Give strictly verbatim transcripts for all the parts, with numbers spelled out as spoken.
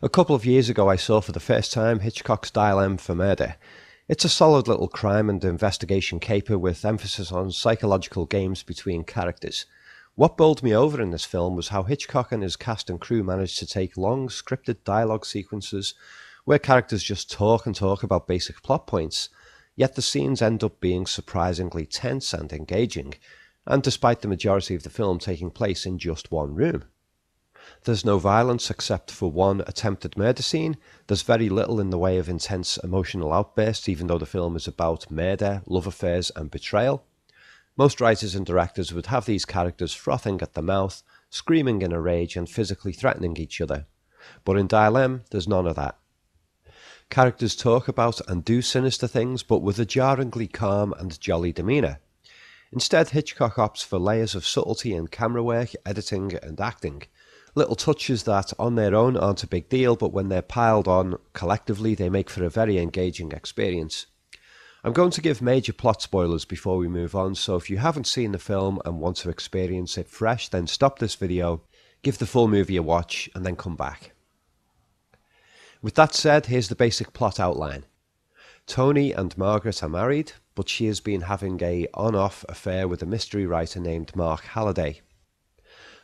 A couple of years ago I saw for the first time Hitchcock's Dial M for Murder. It's a solid little crime and investigation caper with emphasis on psychological games between characters. What bowled me over in this film was how Hitchcock and his cast and crew managed to take long scripted dialogue sequences where characters just talk and talk about basic plot points, yet the scenes end up being surprisingly tense and engaging, and despite the majority of the film taking place in just one room. There's no violence except for one attempted murder scene. There's very little in the way of intense emotional outbursts, even though the film is about murder, love affairs and betrayal. Most writers and directors would have these characters frothing at the mouth, screaming in a rage and physically threatening each other. But in Dial M, there's none of that. Characters talk about and do sinister things, but with a jarringly calm and jolly demeanour. Instead, Hitchcock opts for layers of subtlety in camera work, editing and acting. Little touches that, on their own, aren't a big deal, but when they're piled on collectively, they make for a very engaging experience. I'm going to give major plot spoilers before we move on, so if you haven't seen the film and want to experience it fresh, then stop this video, give the full movie a watch, and then come back. With that said, here's the basic plot outline. Tony and Margaret are married, but she has been having a on-off affair with a mystery writer named Mark Halliday.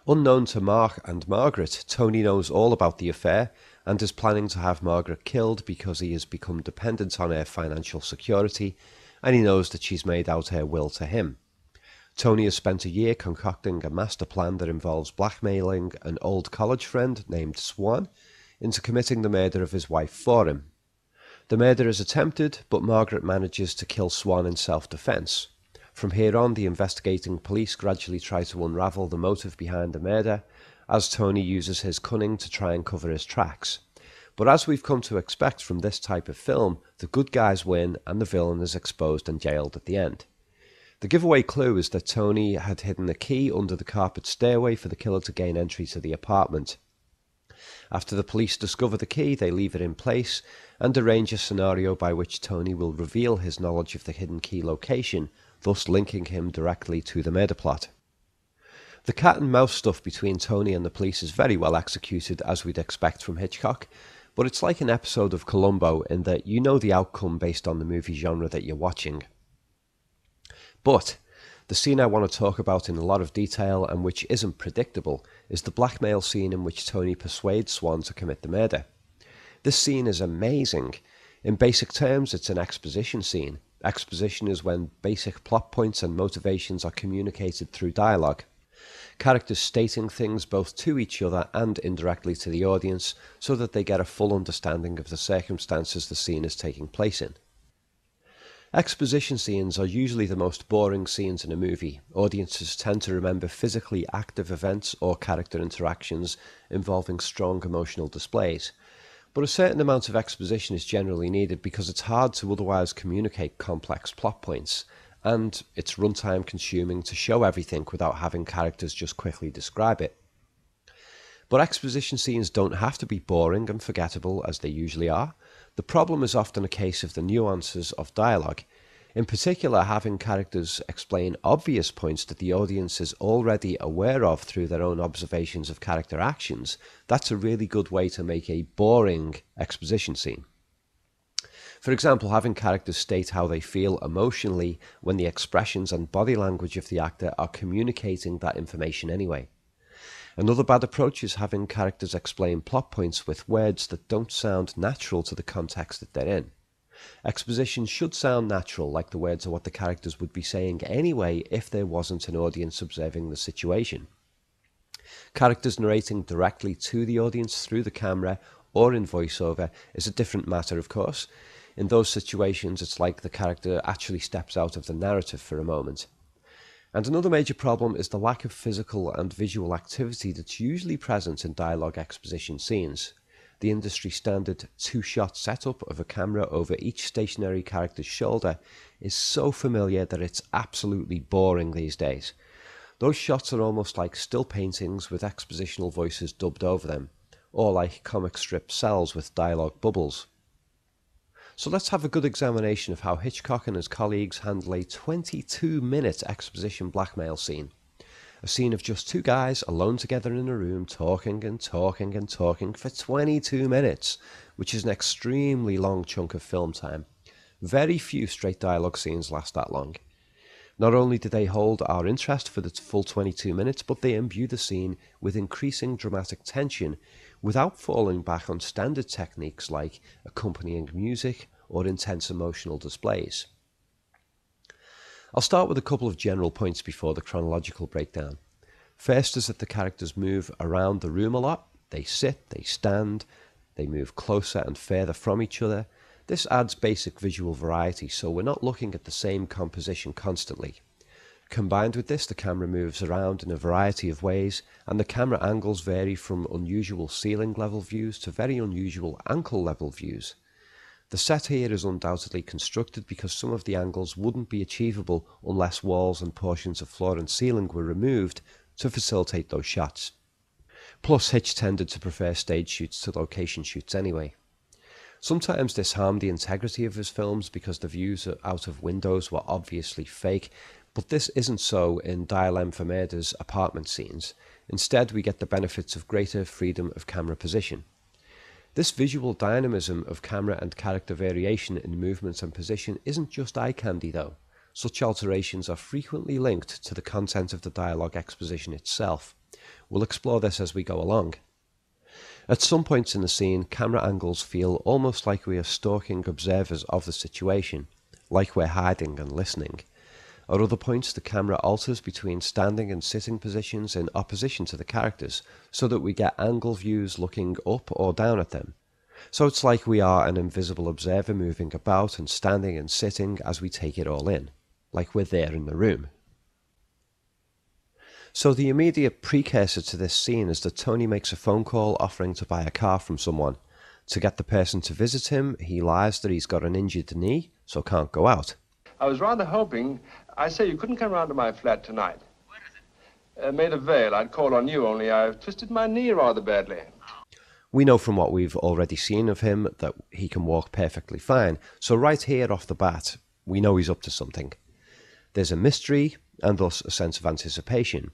Unknown to Mark and Margaret, Tony knows all about the affair and is planning to have Margaret killed because he has become dependent on her financial security and he knows that she's made out her will to him. Tony has spent a year concocting a master plan that involves blackmailing an old college friend named Swan into committing the murder of his wife for him. The murder is attempted, but Margaret manages to kill Swan in self-defense. From here on, the investigating police gradually try to unravel the motive behind the murder, as Tony uses his cunning to try and cover his tracks. But as we've come to expect from this type of film, the good guys win and the villain is exposed and jailed at the end. The giveaway clue is that Tony had hidden a key under the carpet stairway for the killer to gain entry to the apartment. After the police discover the key, they leave it in place and arrange a scenario by which Tony will reveal his knowledge of the hidden key location, thus linking him directly to the murder plot. The cat and mouse stuff between Tony and the police is very well executed, as we'd expect from Hitchcock, but it's like an episode of Columbo in that you know the outcome based on the movie genre that you're watching. But the scene I want to talk about in a lot of detail, and which isn't predictable, is the blackmail scene in which Tony persuades Swan to commit the murder. This scene is amazing. In basic terms, it's an exposition scene. Exposition is when basic plot points and motivations are communicated through dialogue. Characters stating things both to each other and indirectly to the audience so that they get a full understanding of the circumstances the scene is taking place in. Exposition scenes are usually the most boring scenes in a movie. Audiences tend to remember physically active events or character interactions involving strong emotional displays. But a certain amount of exposition is generally needed because it's hard to otherwise communicate complex plot points, and it's runtime consuming to show everything without having characters just quickly describe it. But exposition scenes don't have to be boring and forgettable as they usually are. The problem is often a case of the nuances of dialogue, in particular having characters explain obvious points that the audience is already aware of through their own observations of character actions. That's a really good way to make a boring exposition scene. For example, having characters state how they feel emotionally when the expressions and body language of the actor are communicating that information anyway. Another bad approach is having characters explain plot points with words that don't sound natural to the context that they're in. Exposition should sound natural, like the words are what the characters would be saying anyway if there wasn't an audience observing the situation. Characters narrating directly to the audience through the camera or in voiceover is a different matter, of course. In those situations, it's like the character actually steps out of the narrative for a moment. And another major problem is the lack of physical and visual activity that's usually present in dialogue exposition scenes. The industry standard two-shot setup of a camera over each stationary character's shoulder is so familiar that it's absolutely boring these days. Those shots are almost like still paintings with expositional voices dubbed over them, or like comic strip cells with dialogue bubbles. So let's have a good examination of how Hitchcock and his colleagues handle a twenty-two minute exposition blackmail scene. A scene of just two guys alone together in a room talking and talking and talking for twenty-two minutes, which is an extremely long chunk of film time. Very few straight dialogue scenes last that long. Not only do they hold our interest for the full twenty-two minutes, but they imbue the scene with increasing dramatic tension without falling back on standard techniques like accompanying music or intense emotional displays. I'll start with a couple of general points before the chronological breakdown. First is that the characters move around the room a lot. They sit, they stand, they move closer and further from each other. This adds basic visual variety, so we're not looking at the same composition constantly. Combined with this, the camera moves around in a variety of ways, and the camera angles vary from unusual ceiling level views to very unusual ankle level views. The set here is undoubtedly constructed because some of the angles wouldn't be achievable unless walls and portions of floor and ceiling were removed to facilitate those shots. Plus, Hitch tended to prefer stage shoots to location shoots anyway. Sometimes this harmed the integrity of his films because the views out of windows were obviously fake, but this isn't so in Dial M for Murder's apartment scenes. Instead, we get the benefits of greater freedom of camera position. This visual dynamism of camera and character variation in movement and position isn't just eye candy though. Such alterations are frequently linked to the content of the dialogue exposition itself. We'll explore this as we go along. At some points in the scene, camera angles feel almost like we are stalking observers of the situation, like we're hiding and listening. At other points, the camera alters between standing and sitting positions in opposition to the characters, so that we get angle views looking up or down at them. So it's like we are an invisible observer moving about and standing and sitting as we take it all in, like we're there in the room. So the immediate precursor to this scene is that Tony makes a phone call offering to buy a car from someone. To get the person to visit him, he lies that he's got an injured knee, so can't go out. I was rather hoping, I say you couldn't come round to my flat tonight. What is it? Uh, Maid of Vale, I'd call on you, only I've twisted my knee rather badly. We know from what we've already seen of him that he can walk perfectly fine, so right here off the bat, we know he's up to something. There's a mystery, and thus a sense of anticipation.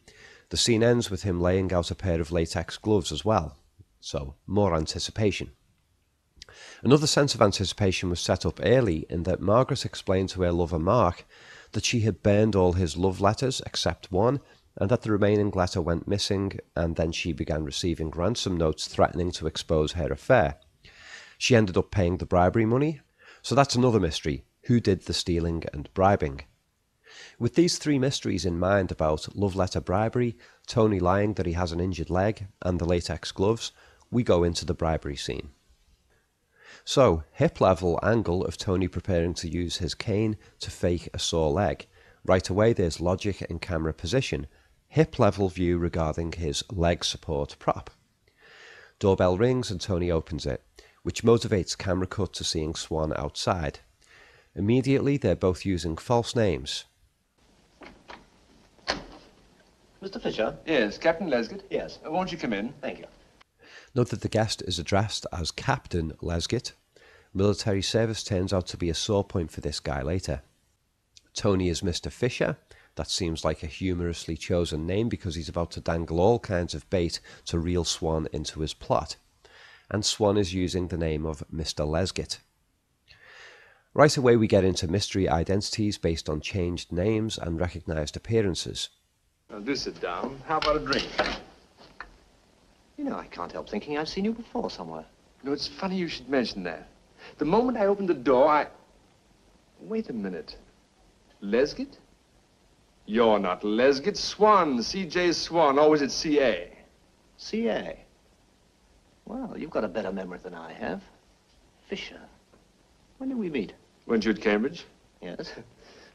The scene ends with him laying out a pair of latex gloves as well, so more anticipation. Another sense of anticipation was set up early in that Margaret explained to her lover Mark that she had burned all his love letters except one, and that the remaining letter went missing, and then she began receiving ransom notes threatening to expose her affair. She ended up paying the bribery money, so that's another mystery, who did the stealing and bribing? With these three mysteries in mind about love letter bribery, Tony lying that he has an injured leg, and the latex gloves, we go into the bribery scene. So, hip-level angle of Tony preparing to use his cane to fake a sore leg. Right away there's logic in camera position, hip-level view regarding his leg support prop. Doorbell rings and Tony opens it, which motivates camera cut to seeing Swan outside. Immediately they're both using false names. Mister Fisher? Yes, Captain Lesgett? Yes. Uh, won't you come in? Thank you. Note that the guest is addressed as Captain Lesgett. Military service turns out to be a sore point for this guy later. Tony is Mister Fisher. That seems like a humorously chosen name because he's about to dangle all kinds of bait to reel Swan into his plot. And Swan is using the name of Mister Lesgett. Right away we get into mystery identities based on changed names and recognised appearances. Now do sit down. How about a drink? You know, I can't help thinking I've seen you before somewhere. You know, it's funny you should mention that. The moment I opened the door, I... Wait a minute. Lesgett? You're not Lesgett. Swan. C J Swan. Or was it C A? C A? Well, you've got a better memory than I have. Fisher. When did we meet? Weren't you at Cambridge? Yes.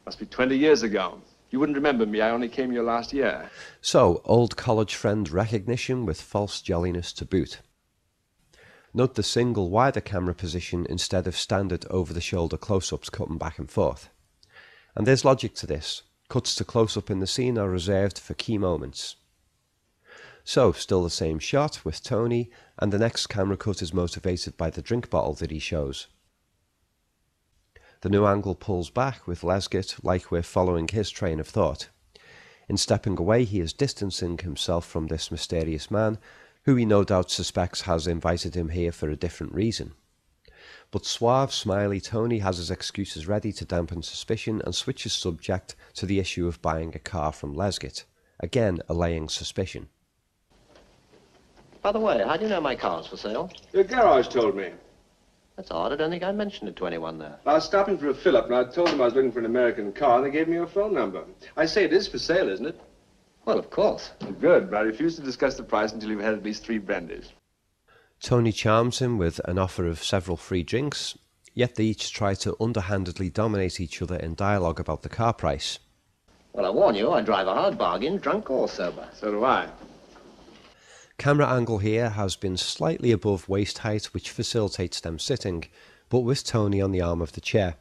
Must be twenty years ago. You wouldn't remember me, I only came here last year. So, old college friend recognition with false jolliness to boot. Note the single wider camera position instead of standard over-the-shoulder close-ups cutting back and forth. And there's logic to this. Cuts to close-up in the scene are reserved for key moments. So, still the same shot with Tony, and the next camera cut is motivated by the drink bottle that he shows. The new angle pulls back with Lesgett like we're following his train of thought. In stepping away, he is distancing himself from this mysterious man, who he no doubt suspects has invited him here for a different reason. But suave, smiley Tony has his excuses ready to dampen suspicion and switches subject to the issue of buying a car from Lesgett, again allaying suspicion. By the way, how do you know my car's for sale? The garage told me. That's odd, I don't think I mentioned it to anyone there. I was stopping for a fill-up and I told them I was looking for an American car and they gave me your phone number. I say it is for sale, isn't it? Well, of course. Good, but I refuse to discuss the price until you've had at least three brandies. Tony charms him with an offer of several free drinks, yet they each try to underhandedly dominate each other in dialogue about the car price. Well, I warn you, I drive a hard bargain, drunk or sober. So do I. Camera angle here has been slightly above waist height, which facilitates them sitting, but with Tony on the arm of the chair.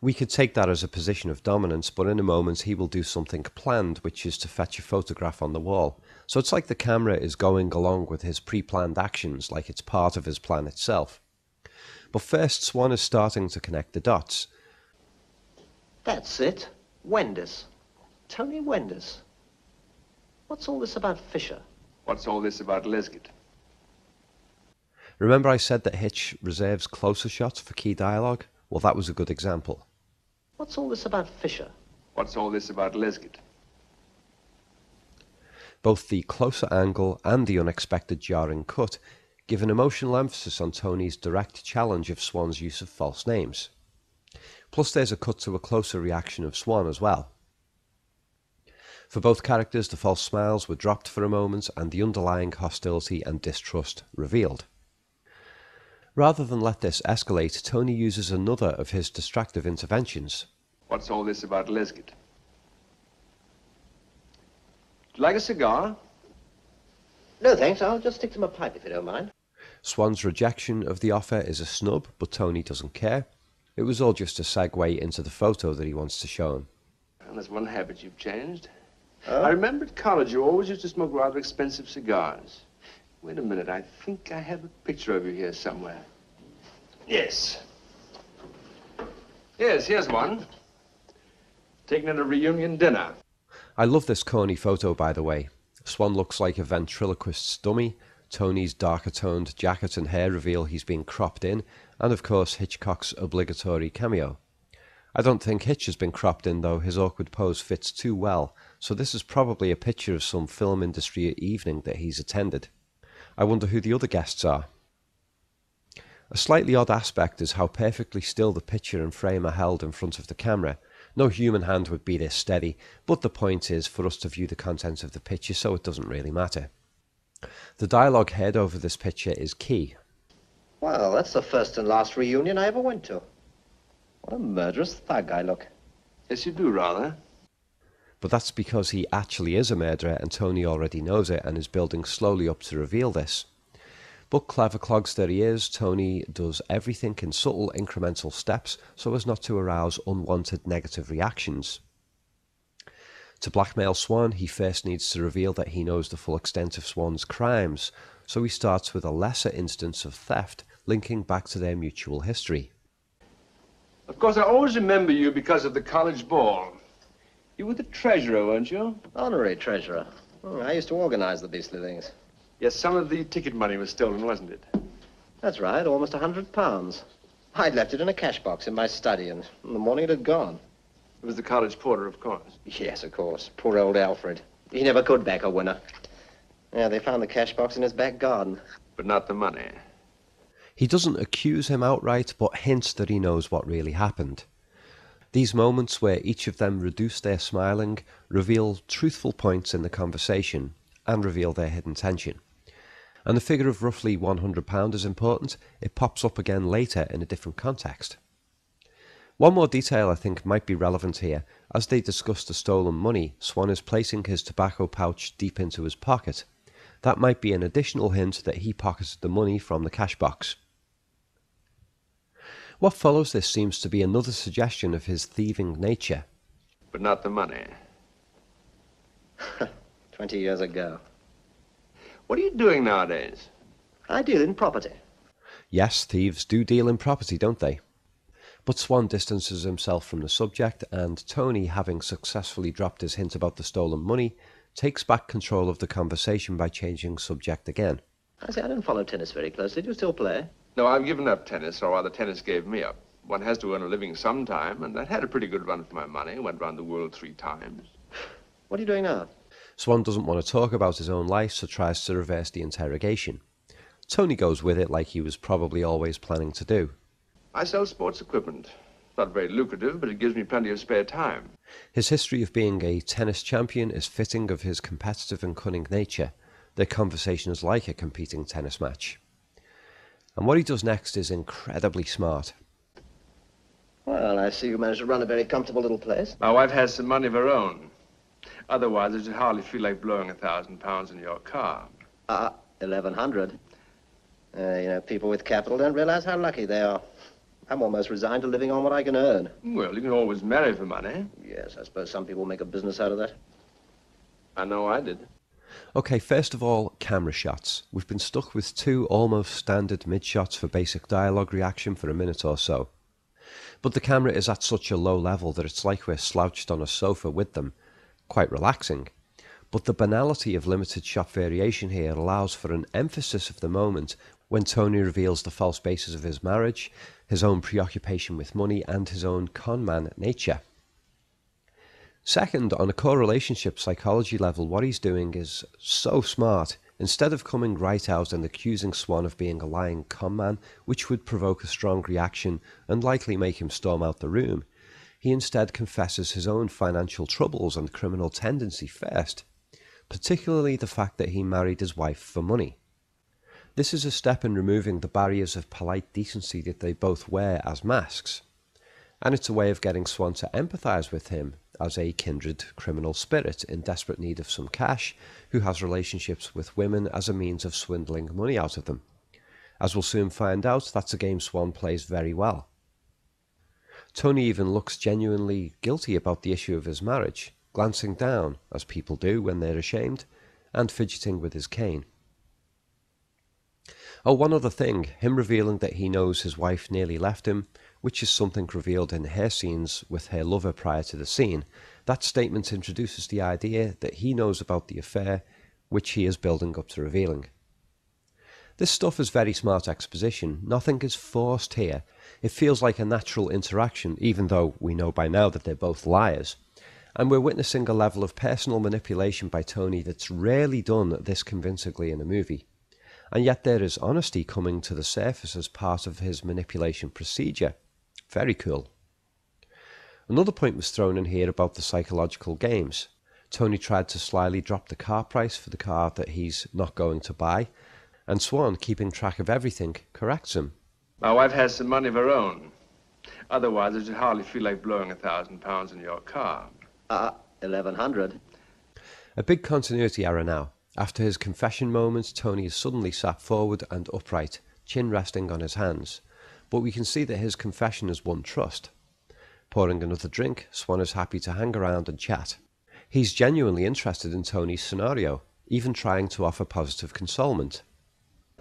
We could take that as a position of dominance, but in a moment he will do something planned, which is to fetch a photograph on the wall. So it's like the camera is going along with his pre-planned actions, like it's part of his plan itself. But first, Swan is starting to connect the dots. That's it. Wenders. Tony Wenders. What's all this about Fisher? What's all this about Lesgett? Remember I said that Hitch reserves closer shots for key dialogue? Well, that was a good example. What's all this about Fisher? What's all this about Lesgett? Both the closer angle and the unexpected jarring cut give an emotional emphasis on Tony's direct challenge of Swan's use of false names. Plus there's a cut to a closer reaction of Swan as well. For both characters, the false smiles were dropped for a moment and the underlying hostility and distrust revealed. Rather than let this escalate, Tony uses another of his distractive interventions. What's all this about Lesgett? Do you like a cigar? No, thanks. I'll just stick to my pipe if you don't mind. Swan's rejection of the offer is a snub, but Tony doesn't care. It was all just a segue into the photo that he wants to show him. Well, there's one habit you've changed. Oh? I remember at college you always used to smoke rather expensive cigars. Wait a minute, I think I have a picture of you here somewhere. Yes. Yes, here's one. Taken at a reunion dinner. I love this corny photo, by the way. Swan looks like a ventriloquist's dummy. Tony's darker-toned jacket and hair reveal he's been cropped in, and of course Hitchcock's obligatory cameo. I don't think Hitch has been cropped in, though. His awkward pose fits too well. So this is probably a picture of some film industry evening that he's attended. I wonder who the other guests are. A slightly odd aspect is how perfectly still the picture and frame are held in front of the camera. No human hand would be this steady, but the point is for us to view the contents of the picture, so it doesn't really matter. The dialogue head over this picture is key. Well, that's the first and last reunion I ever went to. What a murderous thug I look. Yes, you do, rather. But that's because he actually is a murderer and Tony already knows it and is building slowly up to reveal this. But clever clogs that he is, Tony does everything in subtle incremental steps so as not to arouse unwanted negative reactions. To blackmail Swan, he first needs to reveal that he knows the full extent of Swan's crimes, so he starts with a lesser instance of theft, linking back to their mutual history. Of course, I always remember you because of the college ball. You were the treasurer, weren't you? Honorary treasurer. Oh, I used to organize the beastly things. Yes, some of the ticket money was stolen, wasn't it? That's right, almost a hundred pounds. I'd left it in a cash box in my study, and in the morning it had gone. It was the college porter, of course. Yes, of course. Poor old Alfred. He never could back a winner. Yeah, they found the cash box in his back garden. But not the money. He doesn't accuse him outright, but hints that he knows what really happened. These moments where each of them reduce their smiling reveal truthful points in the conversation and reveal their hidden tension. And the figure of roughly one hundred pounds is important. It pops up again later in a different context. One more detail I think might be relevant here. As they discuss the stolen money, Swan is placing his tobacco pouch deep into his pocket. That might be an additional hint that he pocketed the money from the cash box. What follows this seems to be another suggestion of his thieving nature. But not the money. Twenty years ago. What are you doing nowadays? I deal in property. Yes, thieves do deal in property, don't they? But Swan distances himself from the subject, and Tony, having successfully dropped his hint about the stolen money, takes back control of the conversation by changing subject again. I say, I don't follow tennis very closely. Do you still play? No, I've given up tennis, or rather tennis gave me up. One has to earn a living sometime, and I've had a pretty good run for my money. Went round the world three times. What are you doing now? Swan doesn't want to talk about his own life, so tries to reverse the interrogation. Tony goes with it like he was probably always planning to do. I sell sports equipment. Not very lucrative, but it gives me plenty of spare time. His history of being a tennis champion is fitting of his competitive and cunning nature. Their conversation is like a competing tennis match. And what he does next is incredibly smart. Well, I see you managed to run a very comfortable little place. My wife has some money of her own. Otherwise, it would hardly feel like blowing a thousand pounds in your car. Ah, uh, eleven hundred. Uh, you know, people with capital don't realize how lucky they are. I'm almost resigned to living on what I can earn. Well, you can always marry for money. Yes, I suppose some people make a business out of that. I know I did. Okay, first of all, camera shots. We've been stuck with two almost standard mid-shots for basic dialogue reaction for a minute or so. But the camera is at such a low level that it's like we're slouched on a sofa with them. Quite relaxing. But the banality of limited shot variation here allows for an emphasis of the moment when Tony reveals the false basis of his marriage, his own preoccupation with money, and his own con man nature. Second, on a core relationship psychology level, what he's doing is so smart. Instead of coming right out and accusing Swan of being a lying con man, which would provoke a strong reaction and likely make him storm out the room, he instead confesses his own financial troubles and criminal tendency first, particularly the fact that he married his wife for money. This is a step in removing the barriers of polite decency that they both wear as masks, and it's a way of getting Swan to empathise with him as a kindred criminal spirit in desperate need of some cash who has relationships with women as a means of swindling money out of them. As we'll soon find out, that's a game Swan plays very well. Tony even looks genuinely guilty about the issue of his marriage, glancing down, as people do when they're ashamed, and fidgeting with his cane. Oh, one other thing, him revealing that he knows his wife nearly left him, which is something revealed in her scenes with her lover prior to the scene. That statement introduces the idea that he knows about the affair, which he is building up to revealing. This stuff is very smart exposition. Nothing is forced here. It feels like a natural interaction, even though we know by now that they're both liars. And we're witnessing a level of personal manipulation by Tony that's rarely done this convincingly in a movie. And yet there is honesty coming to the surface as part of his manipulation procedure. Very cool. Another point was thrown in here about the psychological games. Tony tried to slyly drop the car price for the car that he's not going to buy, and Swan, keeping track of everything, corrects him. My wife has some money of her own. Otherwise, it would hardly feel like blowing a thousand pounds in your car. Ah, uh, eleven hundred. A big continuity error now. After his confession moment, Tony is suddenly sat forward and upright, chin resting on his hands. But we can see that his confession has won trust. Pouring another drink, Swan is happy to hang around and chat. He's genuinely interested in Tony's scenario, even trying to offer positive consolement.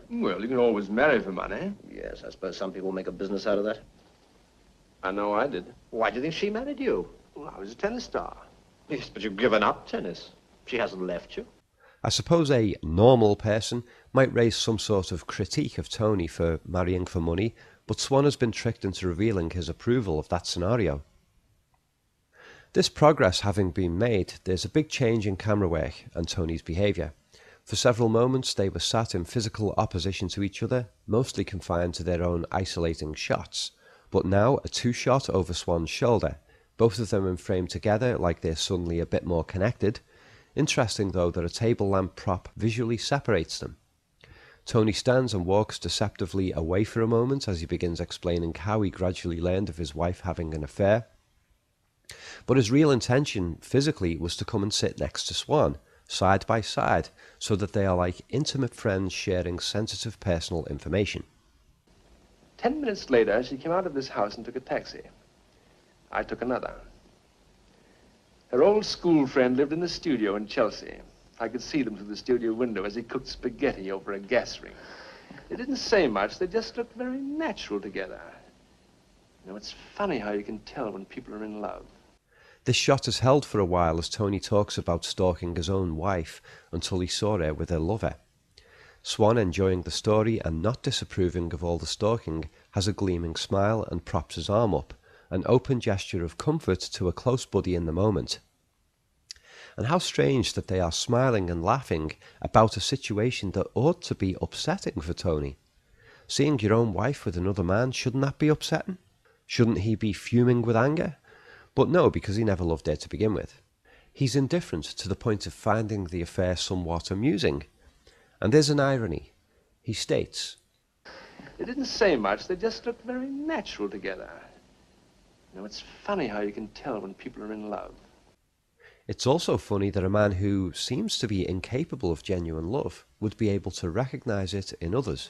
Well, you can always marry for money. Yes, I suppose some people make a business out of that. I know I did. Why do you think she married you? Well, I was a tennis star. Yes, but you've given up tennis. She hasn't left you. I suppose a normal person might raise some sort of critique of Tony for marrying for money, but Swan has been tricked into revealing his approval of that scenario. This progress having been made, there's a big change in camera work and Tony's behaviour. For several moments they were sat in physical opposition to each other, mostly confined to their own isolating shots, but now a two-shot over Swan's shoulder, both of them in frame together like they're suddenly a bit more connected. Interesting, though, that a table lamp prop visually separates them. Tony stands and walks deceptively away for a moment as he begins explaining how he gradually learned of his wife having an affair. But his real intention, physically, was to come and sit next to Swan, side by side, so that they are like intimate friends sharing sensitive personal information. Ten minutes later, she came out of this house and took a taxi. I took another. Her old school friend lived in the studio in Chelsea. I could see them through the studio window as he cooked spaghetti over a gas ring. They didn't say much, they just looked very natural together. You know, it's funny how you can tell when people are in love. This shot is held for a while as Tony talks about stalking his own wife until he saw her with her lover. Swan, enjoying the story and not disapproving of all the stalking, has a gleaming smile and props his arm up, an open gesture of comfort to a close buddy in the moment. And how strange that they are smiling and laughing about a situation that ought to be upsetting for Tony. Seeing your own wife with another man, shouldn't that be upsetting? Shouldn't he be fuming with anger? But no, because he never loved her to begin with. He's indifferent to the point of finding the affair somewhat amusing. And there's an irony. He states, "They didn't say much, they just looked very natural together. You know, it's funny how you can tell when people are in love." It's also funny that a man who seems to be incapable of genuine love would be able to recognize it in others.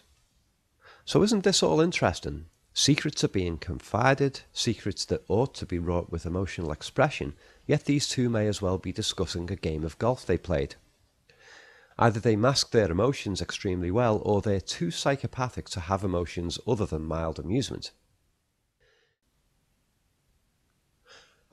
So isn't this all interesting? Secrets are being confided, secrets that ought to be wrought with emotional expression, yet these two may as well be discussing a game of golf they played. Either they mask their emotions extremely well, or they're too psychopathic to have emotions other than mild amusement.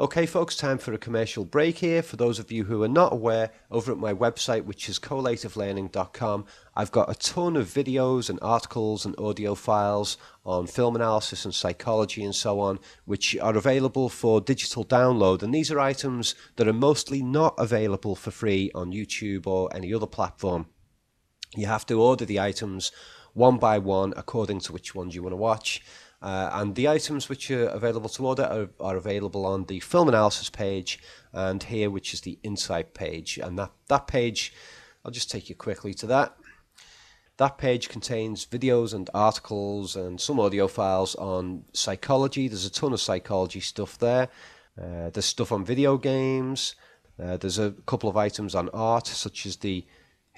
Okay folks, time for a commercial break here. For those of you who are not aware, over at my website, which is collative learning dot com, I've got a ton of videos and articles and audio files on film analysis and psychology and so on, which are available for digital download. And these are items that are mostly not available for free on YouTube or any other platform. You have to order the items one by one according to which ones you want to watch. Uh, and the items which are available to order are, are available on the film analysis page, and here, which is the insight page. And that, that page, I'll just take you quickly to that. That page contains videos and articles and some audio files on psychology. There's a ton of psychology stuff there. Uh, there's stuff on video games. Uh, there's a couple of items on art, such as the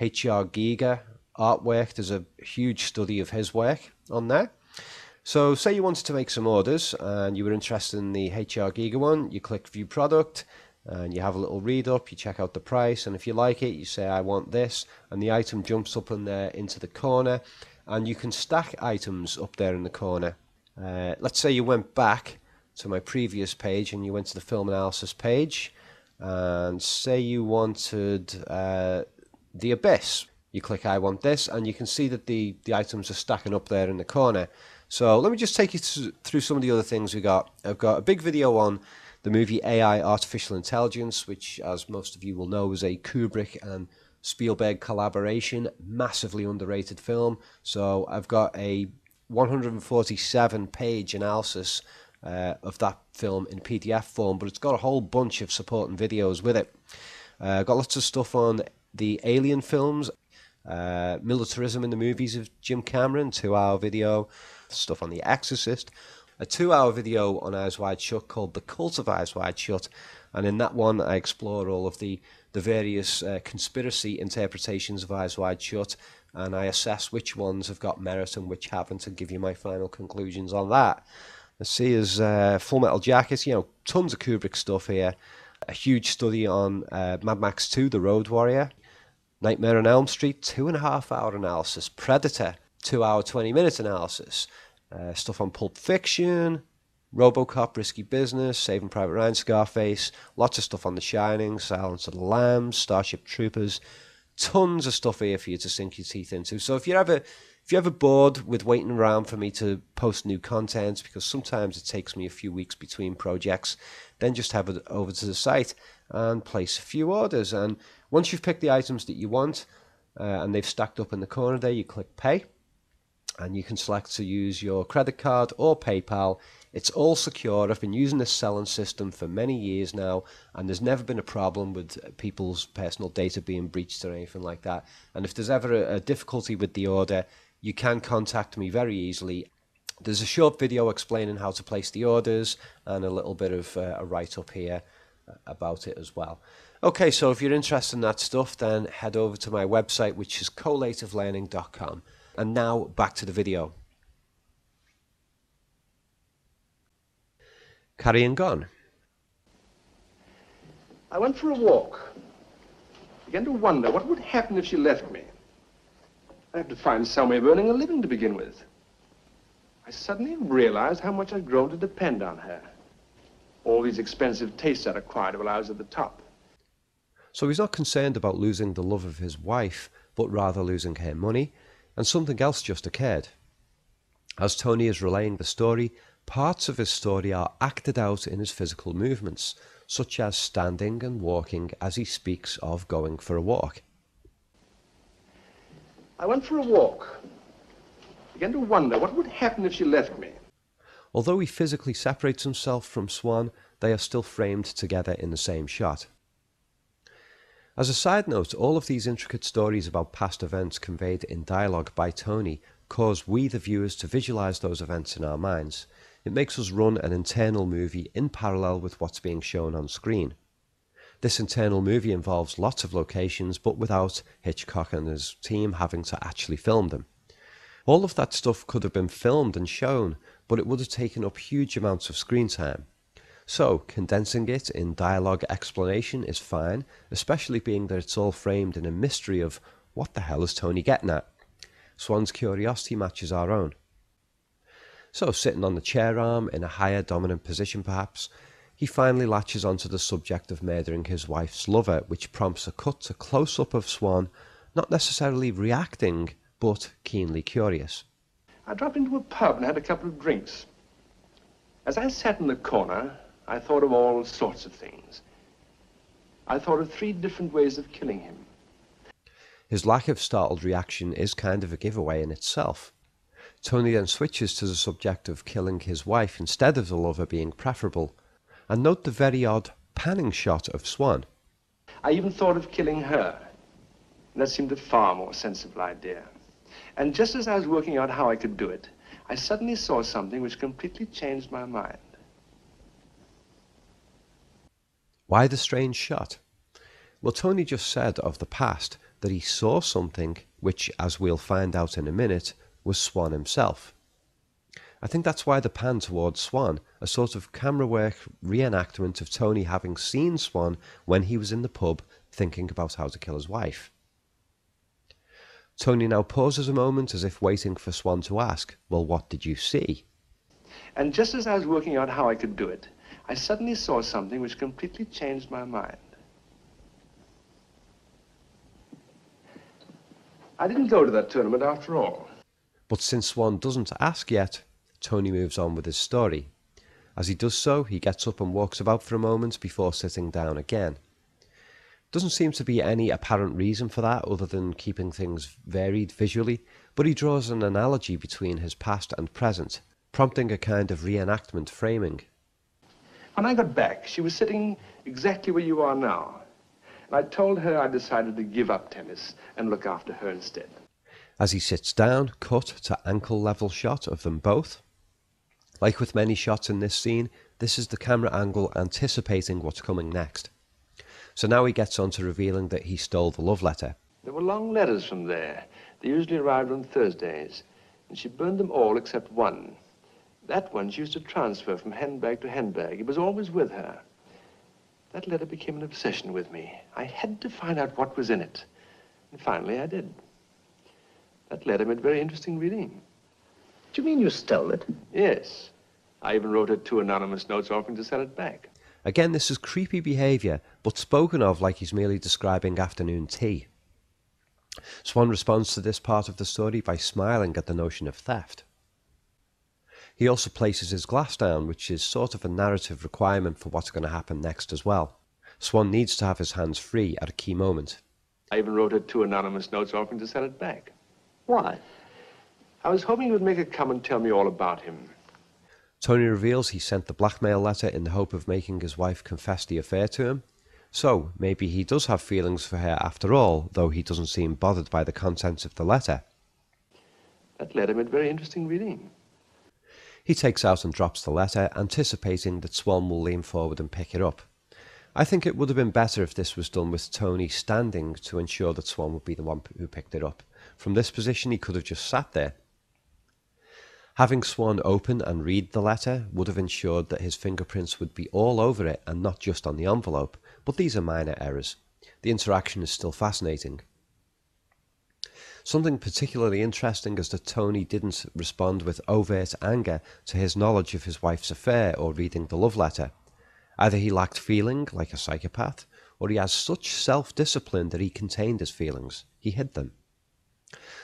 H R Giger artwork. There's a huge study of his work on there. So say you wanted to make some orders and you were interested in the H R Giger one, you click view product and you have a little read up, you check out the price, and if you like it, you say I want this, and the item jumps up in there into the corner, and you can stack items up there in the corner. Uh, let's say you went back to my previous page and you went to the film analysis page, and say you wanted uh, The Abyss. You click I want this, and you can see that the, the items are stacking up there in the corner. So let me just take you through some of the other things we got. I've got a big video on the movie A I Artificial Intelligence, which, as most of you will know, is a Kubrick and Spielberg collaboration, massively underrated film. So I've got a one hundred forty-seven page analysis uh, of that film in P D F form, but it's got a whole bunch of supporting videos with it. Uh, I've got lots of stuff on the Alien films, uh, militarism in the movies of Jim Cameron, two hour video. Stuff on The Exorcist, a two hour video on Eyes Wide Shut called The Cult of Eyes Wide Shut, and in that one I explore all of the the various uh, conspiracy interpretations of Eyes Wide Shut, and I assess which ones have got merit and which haven't, and give you my final conclusions on that. Let's see, is uh, Full Metal Jacket, you know, tons of Kubrick stuff here, a huge study on uh, Mad Max two, The Road Warrior, Nightmare on Elm Street, two and a half hour analysis, Predator, two hour twenty minute analysis, uh, stuff on Pulp Fiction, RoboCop, Risky Business, Saving Private Ryan, Scarface, lots of stuff on The Shining, Silence of the Lambs, Starship Troopers, tons of stuff here for you to sink your teeth into. So if you're ever if you're ever bored with waiting around for me to post new content, because sometimes it takes me a few weeks between projects, then just have it over to the site and place a few orders. And once you've picked the items that you want, uh, and they've stacked up in the corner there, you click pay. And you can select to use your credit card or PayPal. It's all secure. I've been using this selling system for many years now, and there's never been a problem with people's personal data being breached or anything like that. And if there's ever a, a difficulty with the order, you can contact me very easily. There's a short video explaining how to place the orders, and a little bit of uh, a write-up here about it as well. Okay, so if you're interested in that stuff, then head over to my website, which is collative learning dot com. And now, back to the video. Carrying on. I went for a walk. I began to wonder what would happen if she left me. I have to find some way of earning a living to begin with. I suddenly realized how much I'd grown to depend on her. All these expensive tastes I'd acquired while I was at the top. So he's not concerned about losing the love of his wife, but rather losing her money, and something else just occurred. As Tony is relaying the story, parts of his story are acted out in his physical movements, such as standing and walking as he speaks of going for a walk. I went for a walk. I began to wonder what would happen if she left me. Although he physically separates himself from Swan, they are still framed together in the same shot. As a side note, all of these intricate stories about past events conveyed in dialogue by Tony cause we, the viewers, to visualize those events in our minds. It makes us run an internal movie in parallel with what's being shown on screen. This internal movie involves lots of locations, but without Hitchcock and his team having to actually film them. All of that stuff could have been filmed and shown, but it would have taken up huge amounts of screen time. So, condensing it in dialogue explanation is fine, especially being that it's all framed in a mystery of what the hell is Tony getting at? Swan's curiosity matches our own. So, sitting on the chair arm, in a higher dominant position perhaps, he finally latches onto the subject of murdering his wife's lover, which prompts a cut to close-up of Swan, not necessarily reacting, but keenly curious. I dropped into a pub and had a couple of drinks. As I sat in the corner, I thought of all sorts of things. I thought of three different ways of killing him. His lack of startled reaction is kind of a giveaway in itself. Tony then switches to the subject of killing his wife instead of the lover being preferable, and note the very odd panning shot of Swan. I even thought of killing her, and that seemed a far more sensible idea. And just as I was working out how I could do it, I suddenly saw something which completely changed my mind. Why the strange shot? Well, Tony just said of the past that he saw something which, as we'll find out in a minute, was Swan himself. I think that's why the pan towards Swan, a sort of camera work reenactment of Tony having seen Swan when he was in the pub thinking about how to kill his wife. Tony now pauses a moment as if waiting for Swan to ask, well, what did you see? And just as I was working out how I could do it, I suddenly saw something which completely changed my mind. I didn't go to that tournament after all. But since Swan doesn't ask yet, Tony moves on with his story. As he does so, he gets up and walks about for a moment before sitting down again. Doesn't seem to be any apparent reason for that other than keeping things varied visually, but he draws an analogy between his past and present, prompting a kind of reenactment framing. When I got back, she was sitting exactly where you are now, and I told her I decided to give up tennis and look after her instead. As he sits down, cut to ankle-level shot of them both. Like with many shots in this scene, this is the camera angle anticipating what's coming next. So now he gets on to revealing that he stole the love letter. There were long letters from there. They usually arrived on Thursdays, and she burned them all except one. That one she used to transfer from handbag to handbag. It was always with her. That letter became an obsession with me. I had to find out what was in it, and finally I did. That letter made very interesting reading. Do you mean you stole it? Yes. I even wrote her two anonymous notes offering to sell it back. Again, this is creepy behaviour, but spoken of like he's merely describing afternoon tea. Swan responds to this part of the story by smiling at the notion of theft. He also places his glass down, which is sort of a narrative requirement for what's going to happen next as well. Swan needs to have his hands free at a key moment. I even wrote her two anonymous notes offering to sell it back. Why? I was hoping you would make a come and tell me all about him. Tony reveals he sent the blackmail letter in the hope of making his wife confess the affair to him. So, maybe he does have feelings for her after all, though he doesn't seem bothered by the contents of the letter. That letter made very interesting reading. He takes out and drops the letter, anticipating that Swan will lean forward and pick it up. I think it would have been better if this was done with Tony standing to ensure that Swan would be the one who picked it up. From this position, he could have just sat there. Having Swan open and read the letter would have ensured that his fingerprints would be all over it and not just on the envelope, but these are minor errors. The interaction is still fascinating. Something particularly interesting is that Tony didn't respond with overt anger to his knowledge of his wife's affair or reading the love letter. Either he lacked feeling, like a psychopath, or he has such self-discipline that he contained his feelings. He hid them.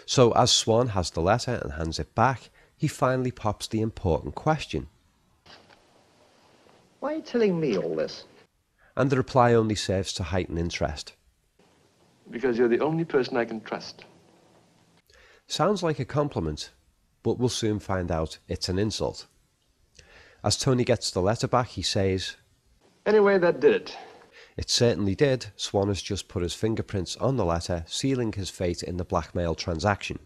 So as Swan has the letter and hands it back, he finally pops the important question. Why are you telling me all this? And the reply only serves to heighten interest. Because you're the only person I can trust. Sounds like a compliment, but we'll soon find out it's an insult. As Tony gets the letter back, he says, "Anyway, that did it." It certainly did. Swan has just put his fingerprints on the letter, sealing his fate in the blackmail transaction.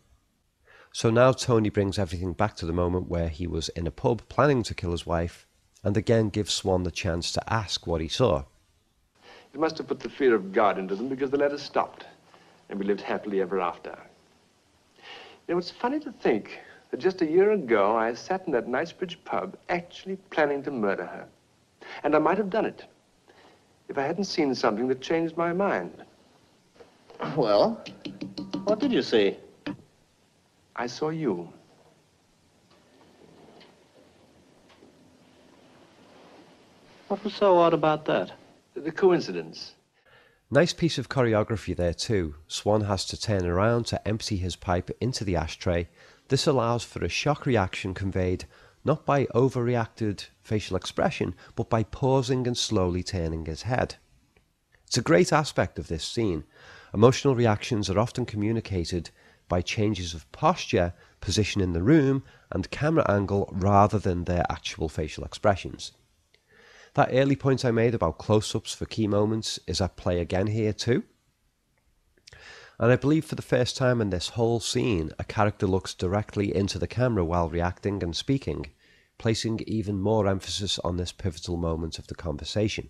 So now Tony brings everything back to the moment where he was in a pub planning to kill his wife, and again gives Swan the chance to ask what he saw. "It must have put the fear of God into them, because the letter stopped, and we lived happily ever after. You know, it's funny to think that just a year ago I sat in that Knightsbridge pub actually planning to murder her. And I might have done it if I hadn't seen something that changed my mind." "Well, what did you see?" "I saw you." "What was so odd about that?" "The coincidence." Nice piece of choreography there too. Swan has to turn around to empty his pipe into the ashtray. This allows for a shock reaction conveyed not by overreacted facial expression, but by pausing and slowly turning his head. It's a great aspect of this scene. Emotional reactions are often communicated by changes of posture, position in the room, and camera angle rather than their actual facial expressions. That early point I made about close-ups for key moments is at play again here too. And I believe for the first time in this whole scene, a character looks directly into the camera while reacting and speaking, placing even more emphasis on this pivotal moment of the conversation.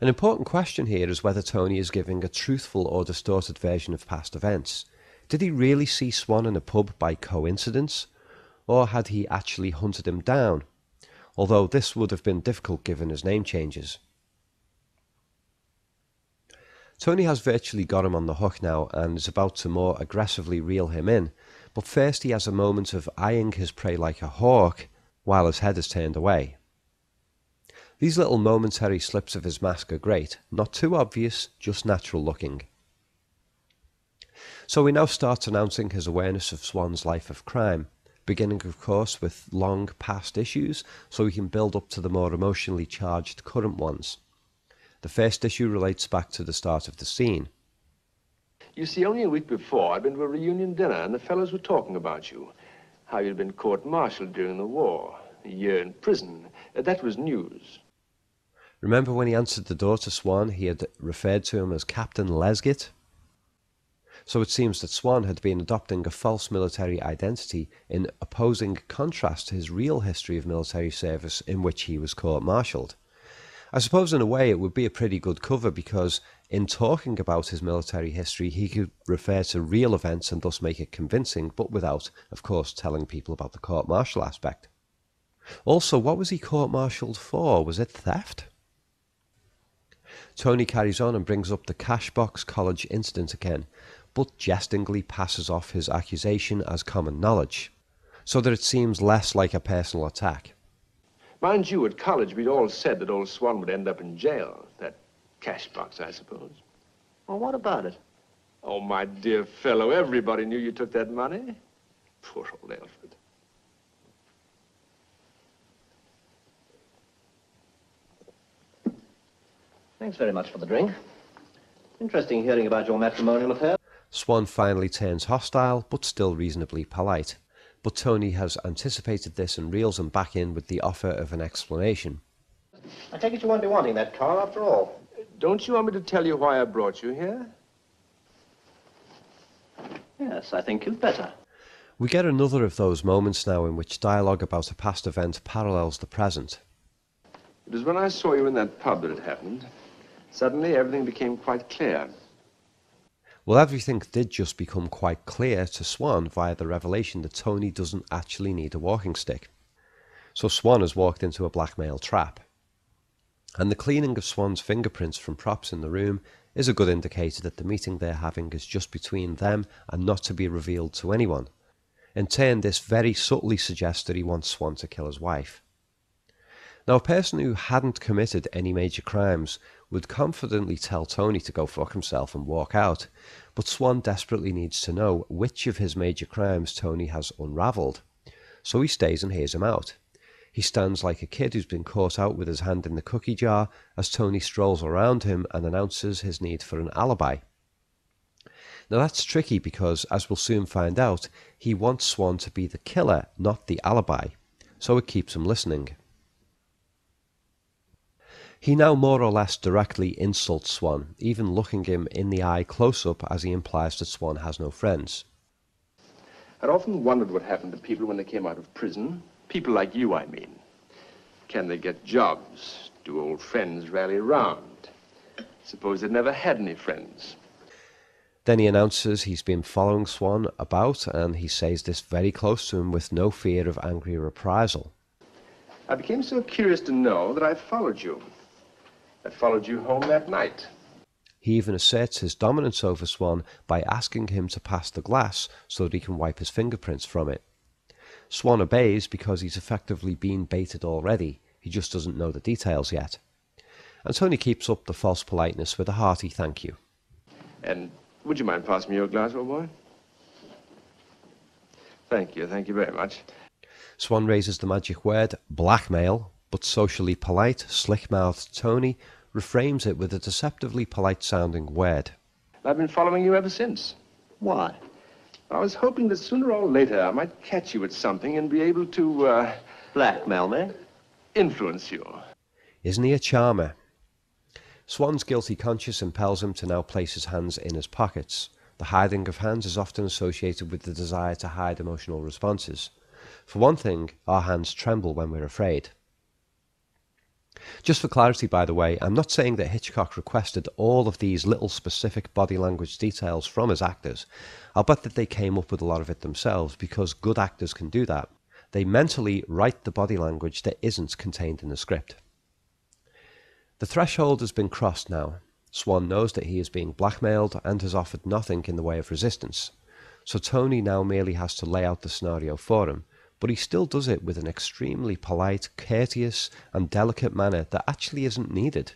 An important question here is whether Tony is giving a truthful or distorted version of past events. Did he really see Swan in a pub by coincidence, or had he actually hunted him down? Although this would have been difficult given his name changes. Tony has virtually got him on the hook now and is about to more aggressively reel him in, but first he has a moment of eyeing his prey like a hawk while his head is turned away. These little momentary slips of his mask are great, not too obvious, just natural looking. So he now starts announcing his awareness of Swan's life of crime, beginning of course with long past issues so we can build up to the more emotionally charged current ones. The first issue relates back to the start of the scene. "You see, only a week before, I'd been to a reunion dinner, and the fellows were talking about you. How you'd been court-martialed during the war, a year in prison. That was news." Remember when he answered the door to Swan, he had referred to him as Captain Lesgett? So it seems that Swan had been adopting a false military identity in opposing contrast to his real history of military service in which he was court-martialed. I suppose in a way it would be a pretty good cover, because in talking about his military history he could refer to real events and thus make it convincing, but without, of course, telling people about the court-martial aspect. Also, what was he court-martialed for? Was it theft? Tony carries on and brings up the Cashbox College incident again, but jestingly passes off his accusation as common knowledge, so that it seems less like a personal attack. "Mind you, at college we'd all said that old Swan would end up in jail. That cash box, I suppose." "Well, what about it?" "Oh, my dear fellow, everybody knew you took that money. Poor old Alfred." "Thanks very much for the drink. Interesting hearing about your matrimonial affair." Swan finally turns hostile, but still reasonably polite. But Tony has anticipated this and reels him back in with the offer of an explanation. "I take it you won't be wanting that car after all." "Don't you want me to tell you why I brought you here?" "Yes, I think you'd better." We get another of those moments now in which dialogue about a past event parallels the present. "It was when I saw you in that pub that it happened. Suddenly everything became quite clear." Well, everything did just become quite clear to Swan via the revelation that Tony doesn't actually need a walking stick. So Swan has walked into a blackmail trap. And the cleaning of Swan's fingerprints from props in the room is a good indicator that the meeting they're having is just between them and not to be revealed to anyone. In turn, this very subtly suggests that he wants Swan to kill his wife. Now, a person who hadn't committed any major crimes would confidently tell Tony to go fuck himself and walk out, but Swan desperately needs to know which of his major crimes Tony has unravelled, so he stays and hears him out. He stands like a kid who's been caught out with his hand in the cookie jar as Tony strolls around him and announces his need for an alibi. Now that's tricky because, as we'll soon find out, he wants Swan to be the killer, not the alibi, so it keeps him listening. He now more or less directly insults Swan, even looking him in the eye close up as he implies that Swan has no friends. I'd often wondered what happened to people when they came out of prison. People like you, I mean. Can they get jobs? Do old friends rally around? Suppose they'd never had any friends. Then he announces he's been following Swan about, and he says this very close to him with no fear of angry reprisal. I became so curious to know that I followed you. I followed you home that night. He even asserts his dominance over Swan by asking him to pass the glass so that he can wipe his fingerprints from it. Swan obeys because he's effectively been baited already. He just doesn't know the details yet. And Tony keeps up the false politeness with a hearty thank you. And would you mind passing me your glass, old boy? Thank you, thank you very much. Swan raises the magic word, blackmail, but socially polite, slick-mouthed Tony reframes it with a deceptively polite-sounding word. I've been following you ever since. Why? I was hoping that sooner or later I might catch you at something and be able to, uh... blackmail me? Influence you. Isn't he a charmer? Swan's guilty conscience impels him to now place his hands in his pockets. The hiding of hands is often associated with the desire to hide emotional responses. For one thing, our hands tremble when we're afraid. Just for clarity, by the way, I'm not saying that Hitchcock requested all of these little specific body language details from his actors. I'll bet that they came up with a lot of it themselves, because good actors can do that. They mentally write the body language that isn't contained in the script. The threshold has been crossed now. Swan knows that he is being blackmailed and has offered nothing in the way of resistance. So Tony now merely has to lay out the scenario for him, but he still does it with an extremely polite, courteous and delicate manner that actually isn't needed.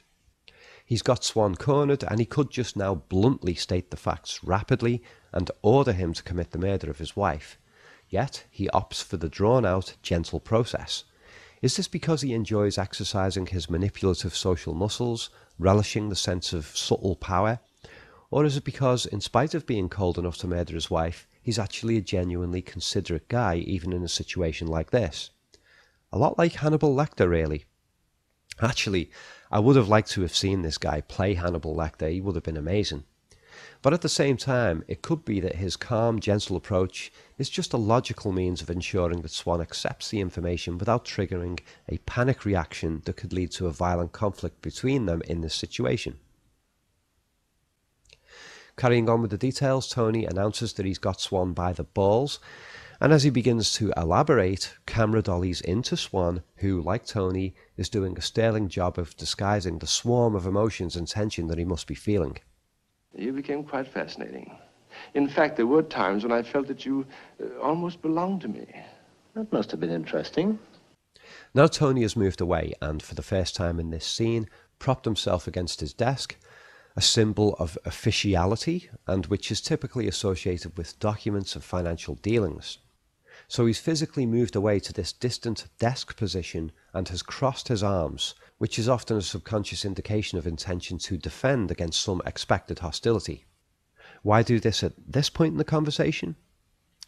He's got Swan cornered, and he could just now bluntly state the facts rapidly and order him to commit the murder of his wife. Yet he opts for the drawn-out, gentle process. Is this because he enjoys exercising his manipulative social muscles, relishing the sense of subtle power? Or is it because, in spite of being cold enough to murder his wife, he's actually a genuinely considerate guy, even in a situation like this? A lot like Hannibal Lecter, really. Actually, I would have liked to have seen this guy play Hannibal Lecter. He would have been amazing. But at the same time, it could be that his calm, gentle approach is just a logical means of ensuring that Swan accepts the information without triggering a panic reaction that could lead to a violent conflict between them in this situation. Carrying on with the details, Tony announces that he's got Swan by the balls, and as he begins to elaborate, camera dollies into Swan, who, like Tony, is doing a sterling job of disguising the swarm of emotions and tension that he must be feeling. You became quite fascinating. In fact, there were times when I felt that you uh, almost belonged to me. That must have been interesting. Now Tony has moved away, and for the first time in this scene, propped himself against his desk, a symbol of officiality, and which is typically associated with documents and financial dealings. So he's physically moved away to this distant desk position and has crossed his arms, which is often a subconscious indication of intention to defend against some expected hostility. Why do this at this point in the conversation?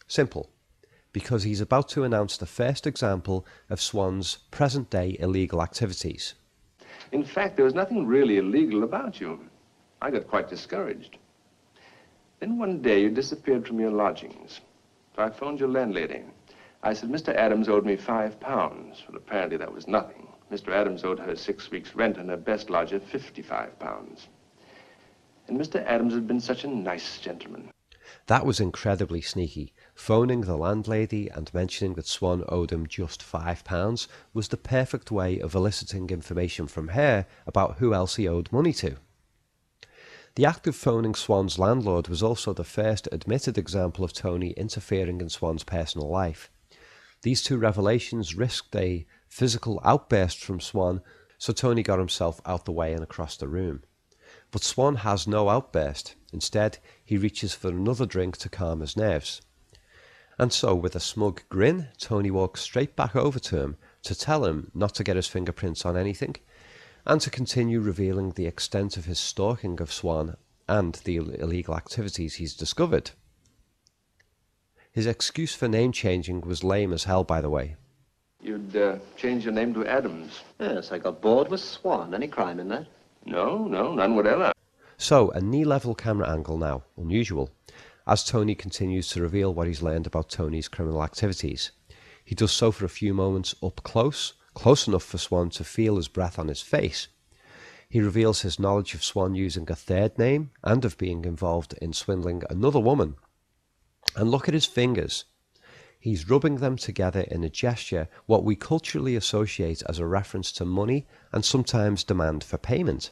Simple. Because he's about to announce the first example of Swan's present-day illegal activities. In fact, there was nothing really illegal about you. I got quite discouraged. Then one day you disappeared from your lodgings. So I phoned your landlady. I said, Mister Adams owed me five pounds. Well, apparently that was nothing. Mister Adams owed her six weeks' rent and her best lodger fifty-five pounds. And Mister Adams had been such a nice gentleman. That was incredibly sneaky. Phoning the landlady and mentioning that Swan owed him just five pounds was the perfect way of eliciting information from her about who else he owed money to. The act of phoning Swan's landlord was also the first admitted example of Tony interfering in Swan's personal life. These two revelations risked a physical outburst from Swan, so Tony got himself out the way and across the room. But Swan has no outburst. Instead, he reaches for another drink to calm his nerves. And so, with a smug grin, Tony walks straight back over to him to tell him not to get his fingerprints on anything, and to continue revealing the extent of his stalking of Swan and the illegal activities he's discovered. His excuse for name-changing was lame as hell, by the way. You'd uh, change your name to Adams. Yes, I got bored with Swan. Any crime in that? No, no, none whatever. So, a knee-level camera angle now, unusual, as Tony continues to reveal what he's learned about Tony's criminal activities. He does so for a few moments up close, close enough for Swan to feel his breath on his face. He reveals his knowledge of Swan using a third name and of being involved in swindling another woman. And look at his fingers. He's rubbing them together in a gesture, what we culturally associate as a reference to money and sometimes demand for payment.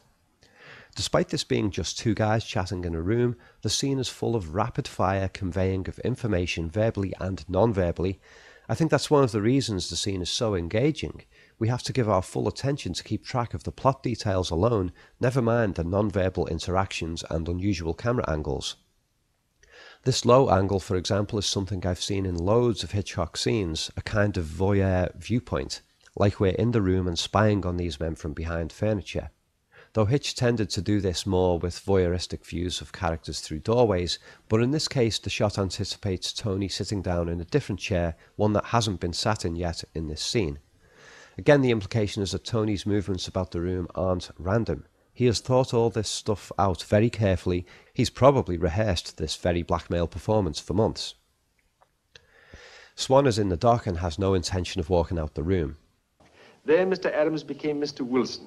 Despite this being just two guys chatting in a room, the scene is full of rapid-fire conveying of information verbally and non-verbally. I think that's one of the reasons the scene is so engaging. We have to give our full attention to keep track of the plot details alone, never mind the non-verbal interactions and unusual camera angles. This low angle, for example, is something I've seen in loads of Hitchcock scenes, a kind of voyeur viewpoint, like we're in the room and spying on these men from behind furniture. Though Hitch tended to do this more with voyeuristic views of characters through doorways, but in this case the shot anticipates Tony sitting down in a different chair, one that hasn't been sat in yet in this scene. Again, the implication is that Tony's movements about the room aren't random. He has thought all this stuff out very carefully. He's probably rehearsed this very blackmail performance for months. Swan is in the dock and has no intention of walking out the room. There Mister Adams became Mister Wilson.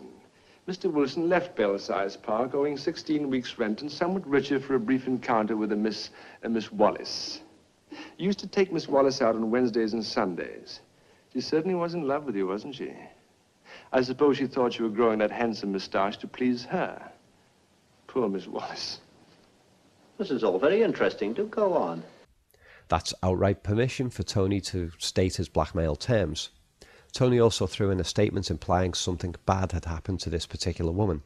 Mister Wilson left Belsize Park owing sixteen weeks' rent and somewhat richer for a brief encounter with a Miss, a Miss Wallace. He used to take Miss Wallace out on Wednesdays and Sundays. She certainly was in love with you, wasn't she? I suppose she thought you were growing that handsome moustache to please her. Poor Miss Wallace. This is all very interesting. Do go on. That's outright permission for Tony to state his blackmail terms. Tony also threw in a statement implying something bad had happened to this particular woman.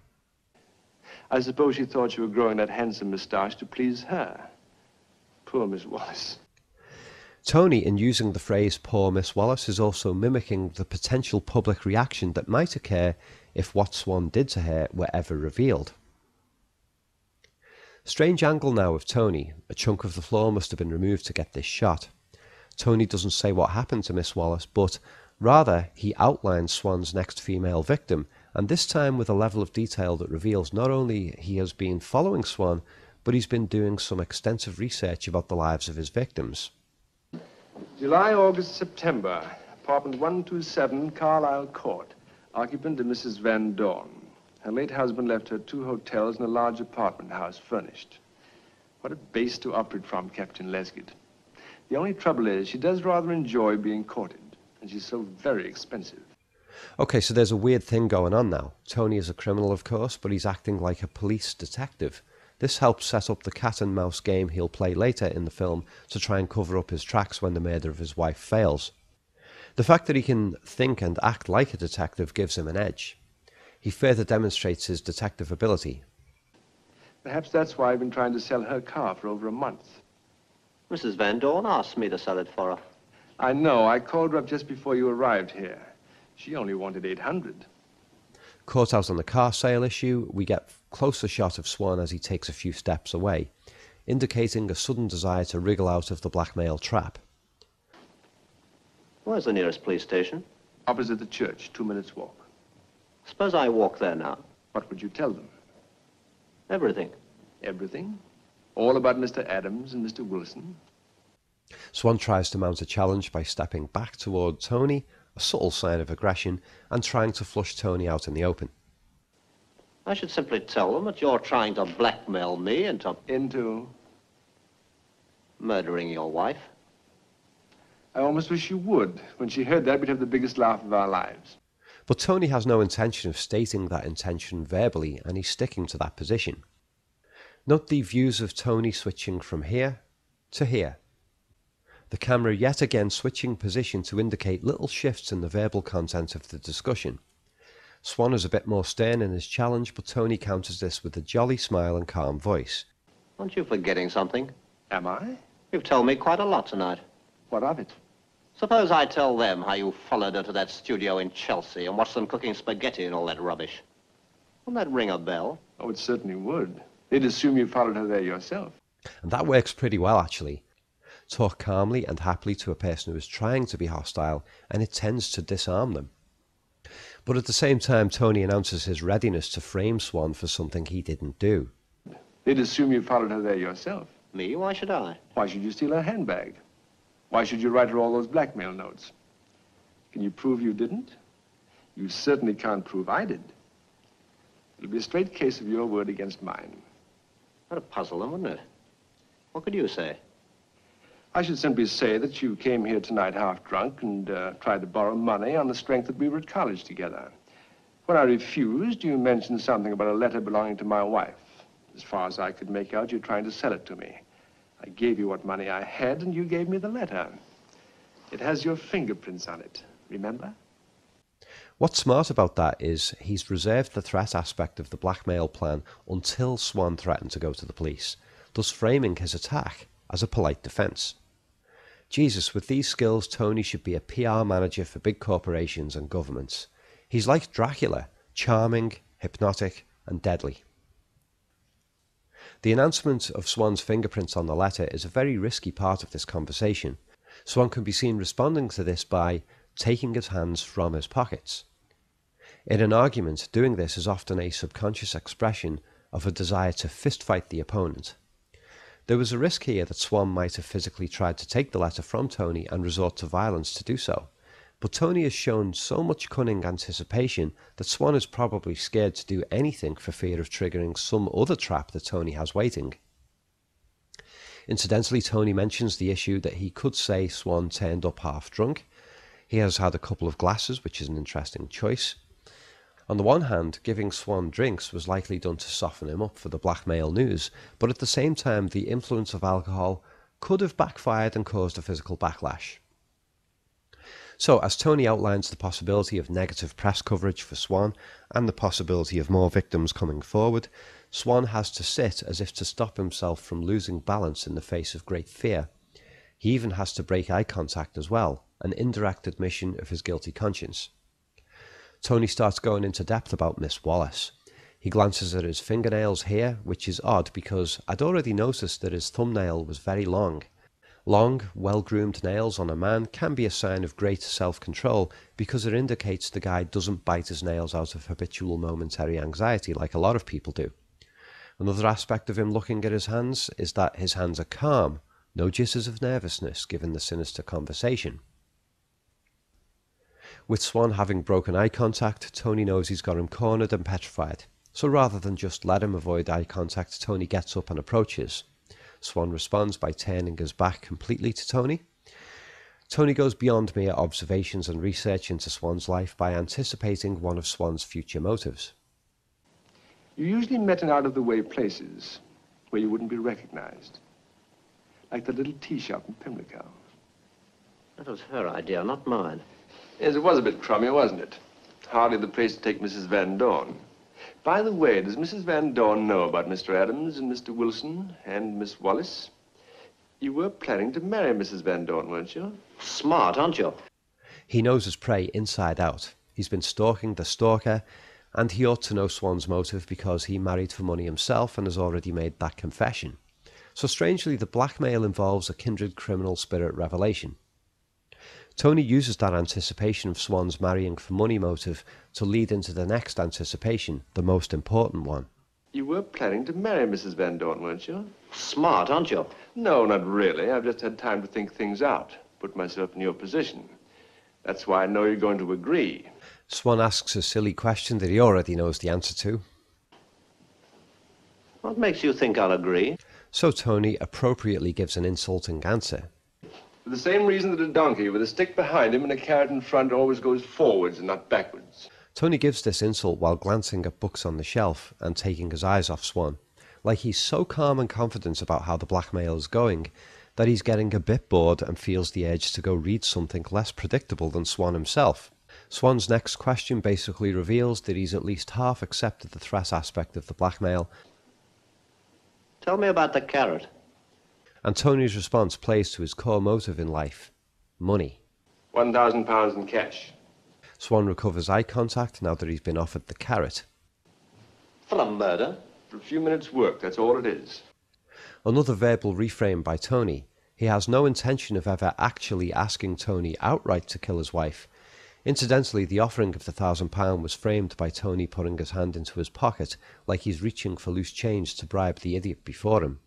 I suppose she thought you were growing that handsome moustache to please her. Poor Miss Wallace. Tony, in using the phrase poor Miss Wallace, is also mimicking the potential public reaction that might occur if what Swan did to her were ever revealed. Strange angle now of Tony. A chunk of the floor must have been removed to get this shot. Tony doesn't say what happened to Miss Wallace, but rather he outlines Swan's next female victim, and this time with a level of detail that reveals not only he has been following Swan, but he's been doing some extensive research about the lives of his victims. July, August, September. Apartment one two seven, Carlisle Court. Occupant is Missus Van Dorn. Her late husband left her two hotels and a large apartment house furnished. What a base to operate from, Captain Lesgid. The only trouble is she does rather enjoy being courted, and she's so very expensive. Okay, so there's a weird thing going on now. Tony is a criminal, of course, but he's acting like a police detective. This helps set up the cat-and-mouse game he'll play later in the film to try and cover up his tracks when the murder of his wife fails. The fact that he can think and act like a detective gives him an edge. He further demonstrates his detective ability. Perhaps that's why I've been trying to sell her car for over a month. Missus Van Dorn asked me to sell it for her. I know. I called her up just before you arrived here. She only wanted eight hundred. Caught out on the car sale issue, we get closer shot of Swan as he takes a few steps away, indicating a sudden desire to wriggle out of the blackmail trap. Where's the nearest police station? Opposite the church, two minutes walk. Suppose I walk there now. What would you tell them? Everything. Everything? All about Mister Adams and Mister Wilson? Swan tries to mount a challenge by stepping back toward Tony, a subtle sign of aggression, and trying to flush Tony out in the open. I should simply tell them that you're trying to blackmail me into... Into? Murdering your wife. I almost wish you would. When she heard that, we'd have the biggest laugh of our lives. But Tony has no intention of stating that intention verbally, and he's sticking to that position. Note the views of Tony switching from here to here. The camera yet again switching position to indicate little shifts in the verbal content of the discussion. Swan is a bit more stern in his challenge, but Tony counters this with a jolly smile and calm voice. Aren't you forgetting something? Am I? You've told me quite a lot tonight. What of it? Suppose I tell them how you followed her to that studio in Chelsea and watched them cooking spaghetti and all that rubbish. Wouldn't that ring a bell? Oh, it certainly would. They'd assume you followed her there yourself. And that works pretty well, actually. Talk calmly and happily to a person who is trying to be hostile, and it tends to disarm them. But at the same time, Tony announces his readiness to frame Swan for something he didn't do. They'd assume you followed her there yourself. Me? Why should I? Why should you steal her handbag? Why should you write her all those blackmail notes? Can you prove you didn't? You certainly can't prove I did. It'll be a straight case of your word against mine. That'd puzzle them, wouldn't it? What could you say? I should simply say that you came here tonight half drunk and uh, tried to borrow money on the strength that we were at college together. When I refused, you mentioned something about a letter belonging to my wife. As far as I could make out, you're trying to sell it to me. I gave you what money I had, and you gave me the letter. It has your fingerprints on it, remember? What's smart about that is he's reserved the threat aspect of the blackmail plan until Swan threatened to go to the police, thus framing his attack as a polite defense. Jesus, with these skills, Tony should be a P R manager for big corporations and governments. He's like Dracula, charming, hypnotic, and deadly. The announcement of Swan's fingerprints on the letter is a very risky part of this conversation. Swan can be seen responding to this by taking his hands from his pockets. In an argument, doing this is often a subconscious expression of a desire to fistfight the opponent. There was a risk here that Swan might have physically tried to take the letter from Tony and resort to violence to do so, but Tony has shown so much cunning anticipation that Swan is probably scared to do anything for fear of triggering some other trap that Tony has waiting. Incidentally, Tony mentions the issue that he could say Swan turned up half drunk. He has had a couple of glasses, which is an interesting choice. On the one hand, giving Swan drinks was likely done to soften him up for the blackmail news, but at the same time the influence of alcohol could have backfired and caused a physical backlash. So, as Tony outlines the possibility of negative press coverage for Swan and the possibility of more victims coming forward, Swan has to sit as if to stop himself from losing balance in the face of great fear. He even has to break eye contact as well, an indirect admission of his guilty conscience. Tony starts going into depth about Miss Wallace. He glances at his fingernails here, which is odd because I'd already noticed that his thumbnail was very long. Long, well-groomed nails on a man can be a sign of great self-control because it indicates the guy doesn't bite his nails out of habitual momentary anxiety like a lot of people do. Another aspect of him looking at his hands is that his hands are calm, no jitters of nervousness given the sinister conversation. With Swan having broken eye contact, Tony knows he's got him cornered and petrified. So rather than just let him avoid eye contact, Tony gets up and approaches. Swan responds by turning his back completely to Tony. Tony goes beyond mere observations and research into Swan's life by anticipating one of Swan's future motives. You usually met in out-of-the-way places where you wouldn't be recognized. Like the little tea shop in Pimlico. That was her idea, not mine. Yes, it was a bit crummy, wasn't it? Hardly the place to take Missus Van Dorn. By the way, does Missus Van Dorn know about Mister Adams and Mister Wilson and Miss Wallace? You were planning to marry Missus Van Dorn, weren't you? Smart, aren't you? He knows his prey inside out. He's been stalking the stalker, and he ought to know Swan's motive because he married for money himself and has already made that confession. So strangely, the blackmail involves a kindred criminal spirit revelation. Tony uses that anticipation of Swan's marrying for money motive to lead into the next anticipation, the most important one. You were planning to marry Missus Van Dorn, weren't you? Smart, aren't you? No, not really. I've just had time to think things out, put myself in your position. That's why I know you're going to agree. Swan asks a silly question that he already knows the answer to. What makes you think I'll agree? So Tony appropriately gives an insulting answer. For the same reason that a donkey with a stick behind him and a carrot in front always goes forwards and not backwards. Tony gives this insult while glancing at books on the shelf and taking his eyes off Swan, Like, he's so calm and confident about how the blackmail is going that he's getting a bit bored and feels the urge to go read something less predictable than Swan himself. Swan's next question basically reveals that he's at least half accepted the threat aspect of the blackmail. Tell me about the carrot. And Tony's response plays to his core motive in life: money. One thousand pounds in cash. Swan recovers eye contact now that he's been offered the carrot. From murder. For a few minutes' work, that's all it is. Another verbal reframe by Tony. He has no intention of ever actually asking Tony outright to kill his wife. Incidentally, the offering of the thousand pound was framed by Tony putting his hand into his pocket, like he's reaching for loose change to bribe the idiot before him.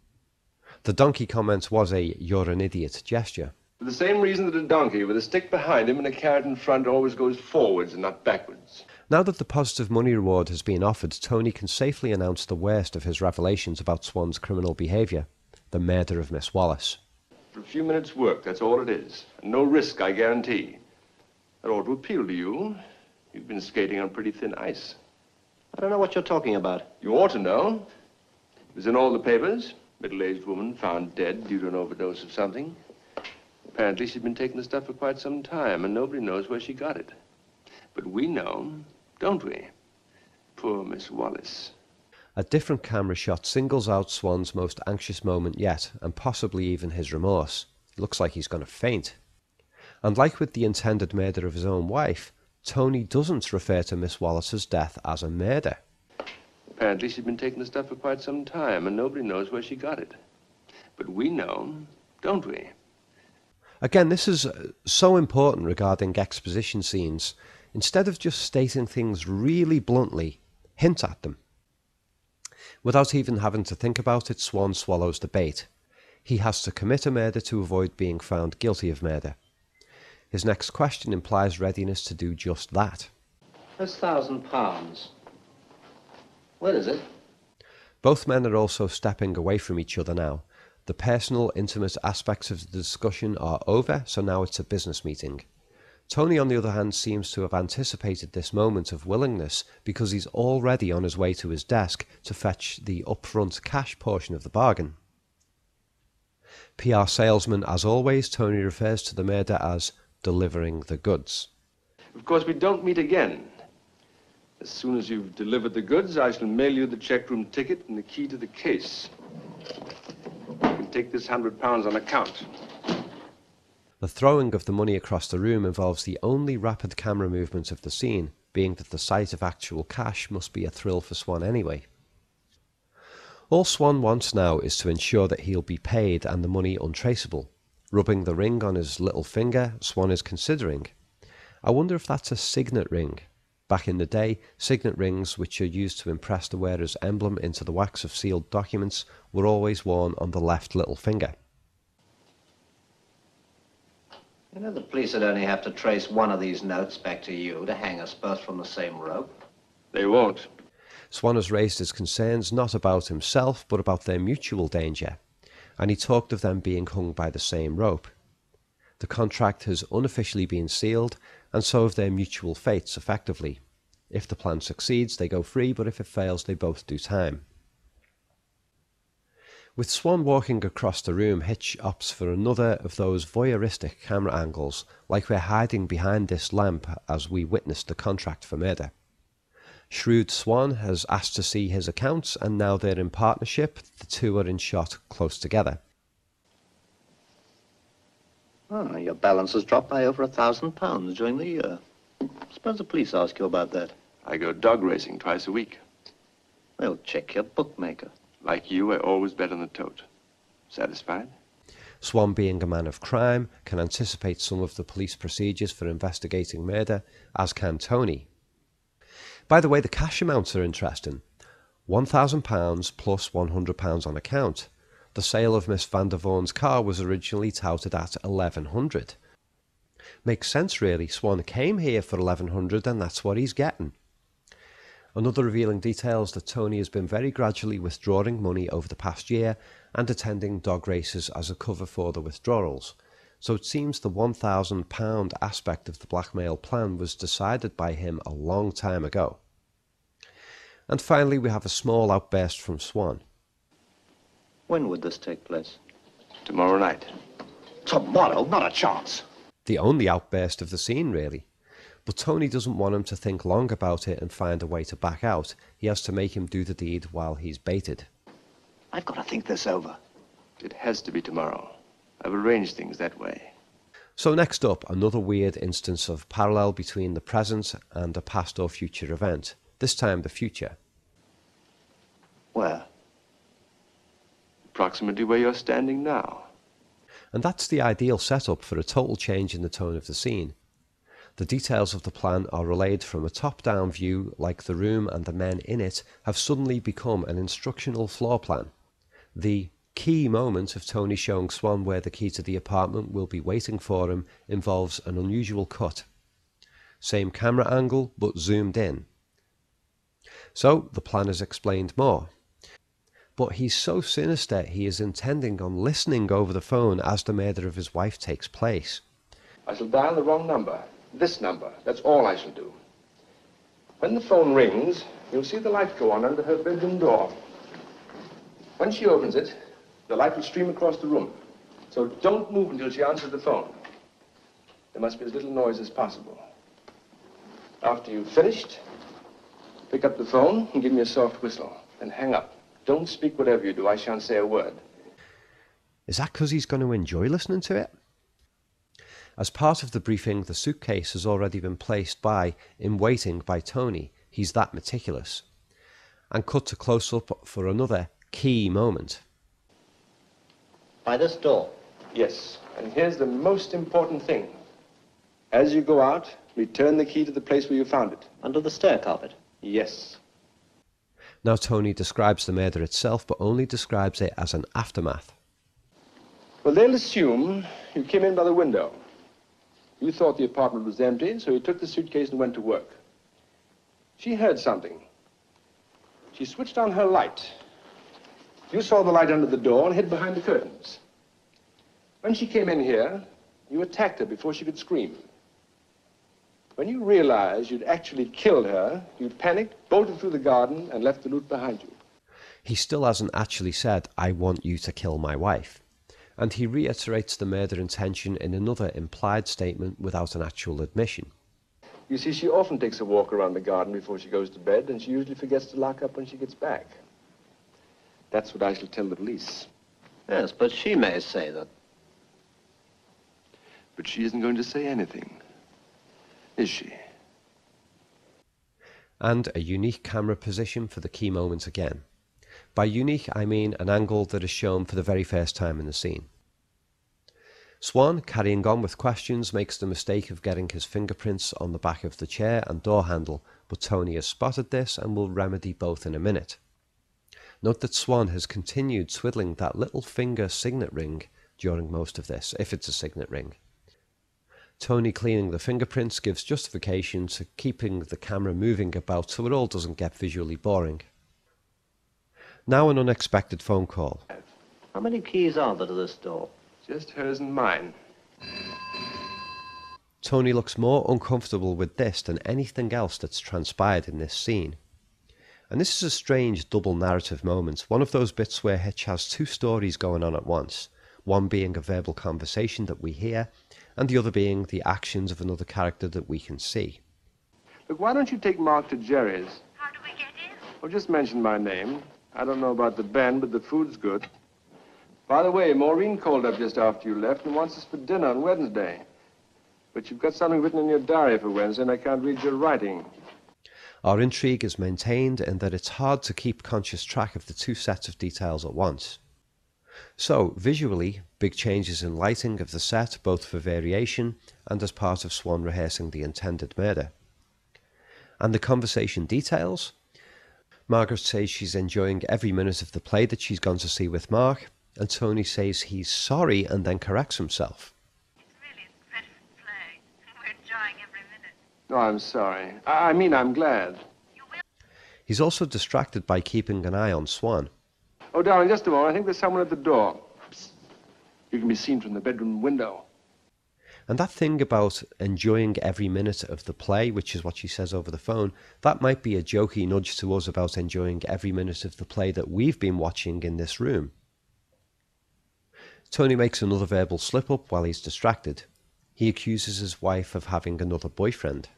The donkey comment was a "you're an idiot" gesture. For the same reason that a donkey with a stick behind him and a carrot in front always goes forwards and not backwards. Now that the positive money reward has been offered, Tony can safely announce the worst of his revelations about Swan's criminal behaviour: the murder of Miss Wallace. For a few minutes' work, that's all it is. And no risk, I guarantee. That ought to appeal to you. You've been skating on pretty thin ice. I don't know what you're talking about. You ought to know. It was in all the papers. Middle-aged woman found dead due to an overdose of something. Apparently she'd been taking the stuff for quite some time, and nobody knows where she got it. But we know, don't we? Poor Miss Wallace. A different camera shot singles out Swan's most anxious moment yet, and possibly even his remorse. It looks like he's going to faint. And like with the intended murder of his own wife, Tony doesn't refer to Miss Wallace's death as a murder. Apparently she'd been taking the stuff for quite some time, and nobody knows where she got it. But we know, don't we? Again, this is so important regarding exposition scenes. Instead of just stating things really bluntly, hint at them. Without even having to think about it, Swan swallows the bait. He has to commit a murder to avoid being found guilty of murder. His next question implies readiness to do just that. This thousand pounds, where is it? Both men are also stepping away from each other now. The personal, intimate aspects of the discussion are over, so now it's a business meeting. Tony, on the other hand, seems to have anticipated this moment of willingness because he's already on his way to his desk to fetch the upfront cash portion of the bargain. P R salesman, as always, Tony refers to the murder as delivering the goods. Of course, we don't meet again. As soon as you've delivered the goods, I shall mail you the checkroom ticket and the key to the case. Take this hundred pounds on account. The throwing of the money across the room involves the only rapid camera movement of the scene, being that the sight of actual cash must be a thrill for Swan anyway. All Swan wants now is to ensure that he'll be paid and the money untraceable. Rubbing the ring on his little finger, Swan is considering. I wonder if that's a signet ring. Back in the day, signet rings, which are used to impress the wearer's emblem into the wax of sealed documents, were always worn on the left little finger. You know, the police would only have to trace one of these notes back to you to hang us both from the same rope. They won't. Swan has raised his concerns not about himself, but about their mutual danger, and he talked of them being hung by the same rope. The contract has unofficially been sealed, and so of their mutual fates, effectively. If the plan succeeds, they go free, but if it fails, they both do time. With Swan walking across the room, Hitch opts for another of those voyeuristic camera angles, like we're hiding behind this lamp as we witnessed the contract for murder. Shrewd Swan has asked to see his accounts, and now they're in partnership. The two are in shot close together. Oh, your balance has dropped by over a thousand pounds during the year. Suppose the police ask you about that. I go dog racing twice a week. They'll check your bookmaker. Like you, I always bet on the tote. Satisfied? Swan, being a man of crime, can anticipate some of the police procedures for investigating murder, as can Tony. By the way, the cash amounts are interesting. One thousand pounds plus one hundred pounds on account. The sale of Miss Van der Vaughn's car was originally touted at eleven hundred. Makes sense, really. Swan came here for eleven hundred and that's what he's getting. Another revealing detail is that Tony has been very gradually withdrawing money over the past year and attending dog races as a cover for the withdrawals. So it seems the one thousand pound aspect of the blackmail plan was decided by him a long time ago. And finally, we have a small outburst from Swan. When would this take place? Tomorrow night. Tomorrow? Not a chance. The only outburst of the scene, really. But Tony doesn't want him to think long about it and find a way to back out. He has to make him do the deed while he's baited. I've got to think this over. It has to be tomorrow. I've arranged things that way. So next up, another weird instance of parallel between the present and a past or future event. This time the future. Where? Approximately where you're standing now. And that's the ideal setup for a total change in the tone of the scene. The details of the plan are relayed from a top-down view, like the room and the men in it have suddenly become an instructional floor plan. The key moment of Tony showing Swan where the key to the apartment will be waiting for him involves an unusual cut. Same camera angle, but zoomed in. So the plan is explained more. But he's so sinister he is intending on listening over the phone as the murder of his wife takes place. I shall dial the wrong number. This number. That's all I shall do. When the phone rings, you'll see the light go on under her bedroom door. When she opens it, the light will stream across the room. So don't move until she answers the phone. There must be as little noise as possible. After you've finished, pick up the phone and give me a soft whistle. Then hang up. Don't speak whatever you do. I shan't say a word. Is that because he's going to enjoy listening to it? As part of the briefing, the suitcase has already been placed by, in waiting by Tony. He's that meticulous. And cut to close-up for another key moment. By this door? Yes, and here's the most important thing. As you go out, return the key to the place where you found it. Under the stair carpet? Yes. Now Tony describes the murder itself, but only describes it as an aftermath. Well, they'll assume you came in by the window. You thought the apartment was empty, so you took the suitcase and went to work. She heard something. She switched on her light. You saw the light under the door and hid behind the curtains. When she came in here, you attacked her before she could scream. When you realized you'd actually killed her, you panicked, bolted through the garden, and left the loot behind you. He still hasn't actually said, "I want you to kill my wife." And he reiterates the murder intention in another implied statement without an actual admission. You see, she often takes a walk around the garden before she goes to bed, and she usually forgets to lock up when she gets back. That's what I shall tell the police. Yes, but she may say that. But she isn't going to say anything, is she? And a unique camera position for the key moment again. By unique, I mean an angle that is shown for the very first time in the scene. Swan, carrying on with questions, makes the mistake of getting his fingerprints on the back of the chair and door handle, but Tony has spotted this and will remedy both in a minute. Note that Swan has continued twiddling that little finger signet ring during most of this, if it's a signet ring. Tony cleaning the fingerprints gives justification to keeping the camera moving about so it all doesn't get visually boring. Now an unexpected phone call. How many keys are there to this door? Just hers and mine. Tony looks more uncomfortable with this than anything else that's transpired in this scene. And this is a strange double narrative moment, one of those bits where Hitch has two stories going on at once, one being a verbal conversation that we hear, and the other being the actions of another character that we can see. Look, why don't you take Mark to Jerry's? How do we get in? Well, just mention my name. I don't know about the band, but the food's good. By the way, Maureen called up just after you left and wants us for dinner on Wednesday. But you've got something written in your diary for Wednesday and I can't read your writing. Our intrigue is maintained in that it's hard to keep conscious track of the two sets of details at once. So, visually, big changes in lighting of the set, both for variation and as part of Swan rehearsing the intended murder. And the conversation details? Margaret says she's enjoying every minute of the play that she's gone to see with Mark, and Tony says he's sorry and then corrects himself. It's really a dreadful play. We're enjoying every minute. No, I'm sorry. I, I mean, I'm glad. You will. He's also distracted by keeping an eye on Swan. Oh, darling, just a moment. I think there's someone at the door. Psst. You can be seen from the bedroom window. And that thing about enjoying every minute of the play, which is what she says over the phone, that might be a jokey nudge to us about enjoying every minute of the play that we've been watching in this room. Tony makes another verbal slip-up while he's distracted. He accuses his wife of having another boyfriend.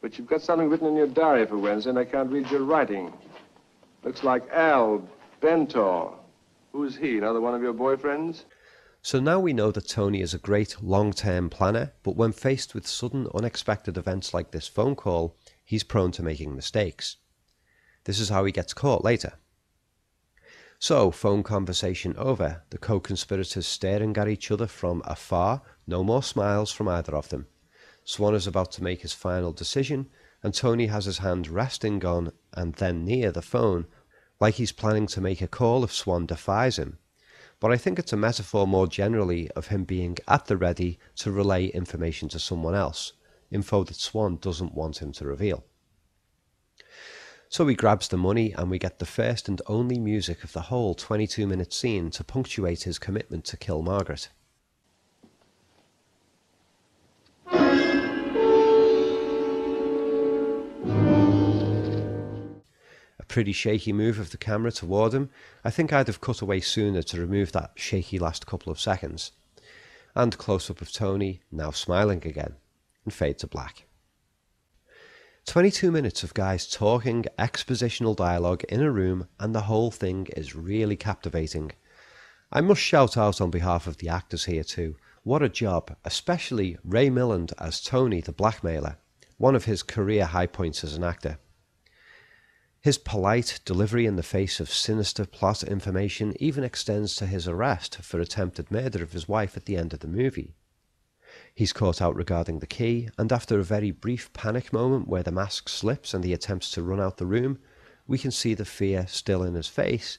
But you've got something written in your diary for Wednesday, and I can't read your writing. Looks like Al Bentor. Who's he, another one of your boyfriends? So now we know that Tony is a great long-term planner, but when faced with sudden, unexpected events like this phone call, he's prone to making mistakes. This is how he gets caught later. So, phone conversation over, the co-conspirators staring at each other from afar, no more smiles from either of them. Swan is about to make his final decision, and Tony has his hand resting on, and then near, the phone, like he's planning to make a call if Swan defies him. But I think it's a metaphor more generally of him being at the ready to relay information to someone else, info that Swan doesn't want him to reveal. So he grabs the money and we get the first and only music of the whole twenty-two minute scene to punctuate his commitment to kill Margaret. Pretty shaky move of the camera toward him. I think I'd have cut away sooner to remove that shaky last couple of seconds. And close-up of Tony, now smiling again, and fade to black. twenty-two minutes of guys talking, expositional dialogue in a room, and the whole thing is really captivating. I must shout out on behalf of the actors here too. What a job, especially Ray Milland as Tony the blackmailer, one of his career high points as an actor. His polite delivery in the face of sinister plot information even extends to his arrest for attempted murder of his wife at the end of the movie. He's caught out regarding the key, and after a very brief panic moment where the mask slips and he attempts to run out the room, we can see the fear still in his face,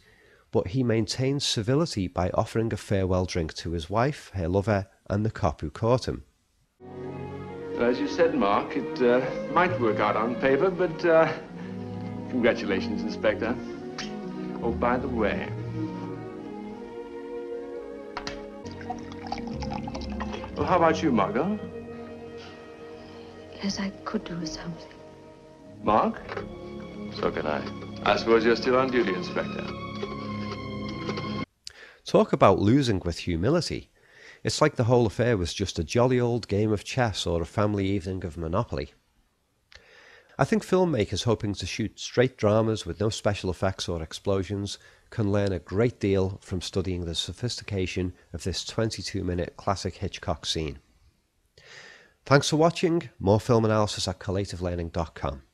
but he maintains civility by offering a farewell drink to his wife, her lover, and the cop who caught him. As you said, Mark, it uh, might work out on paper, but... Uh... Congratulations, Inspector. Oh, by the way... Well, how about you, Margot? Yes, I could do something. Mark? So can I. I suppose you're still on duty, Inspector. Talk about losing with humility. It's like the whole affair was just a jolly old game of chess or a family evening of Monopoly. I think filmmakers hoping to shoot straight dramas with no special effects or explosions can learn a great deal from studying the sophistication of this twenty-two minute classic Hitchcock scene. Thanks for watching. More film analysis at collative learning dot com.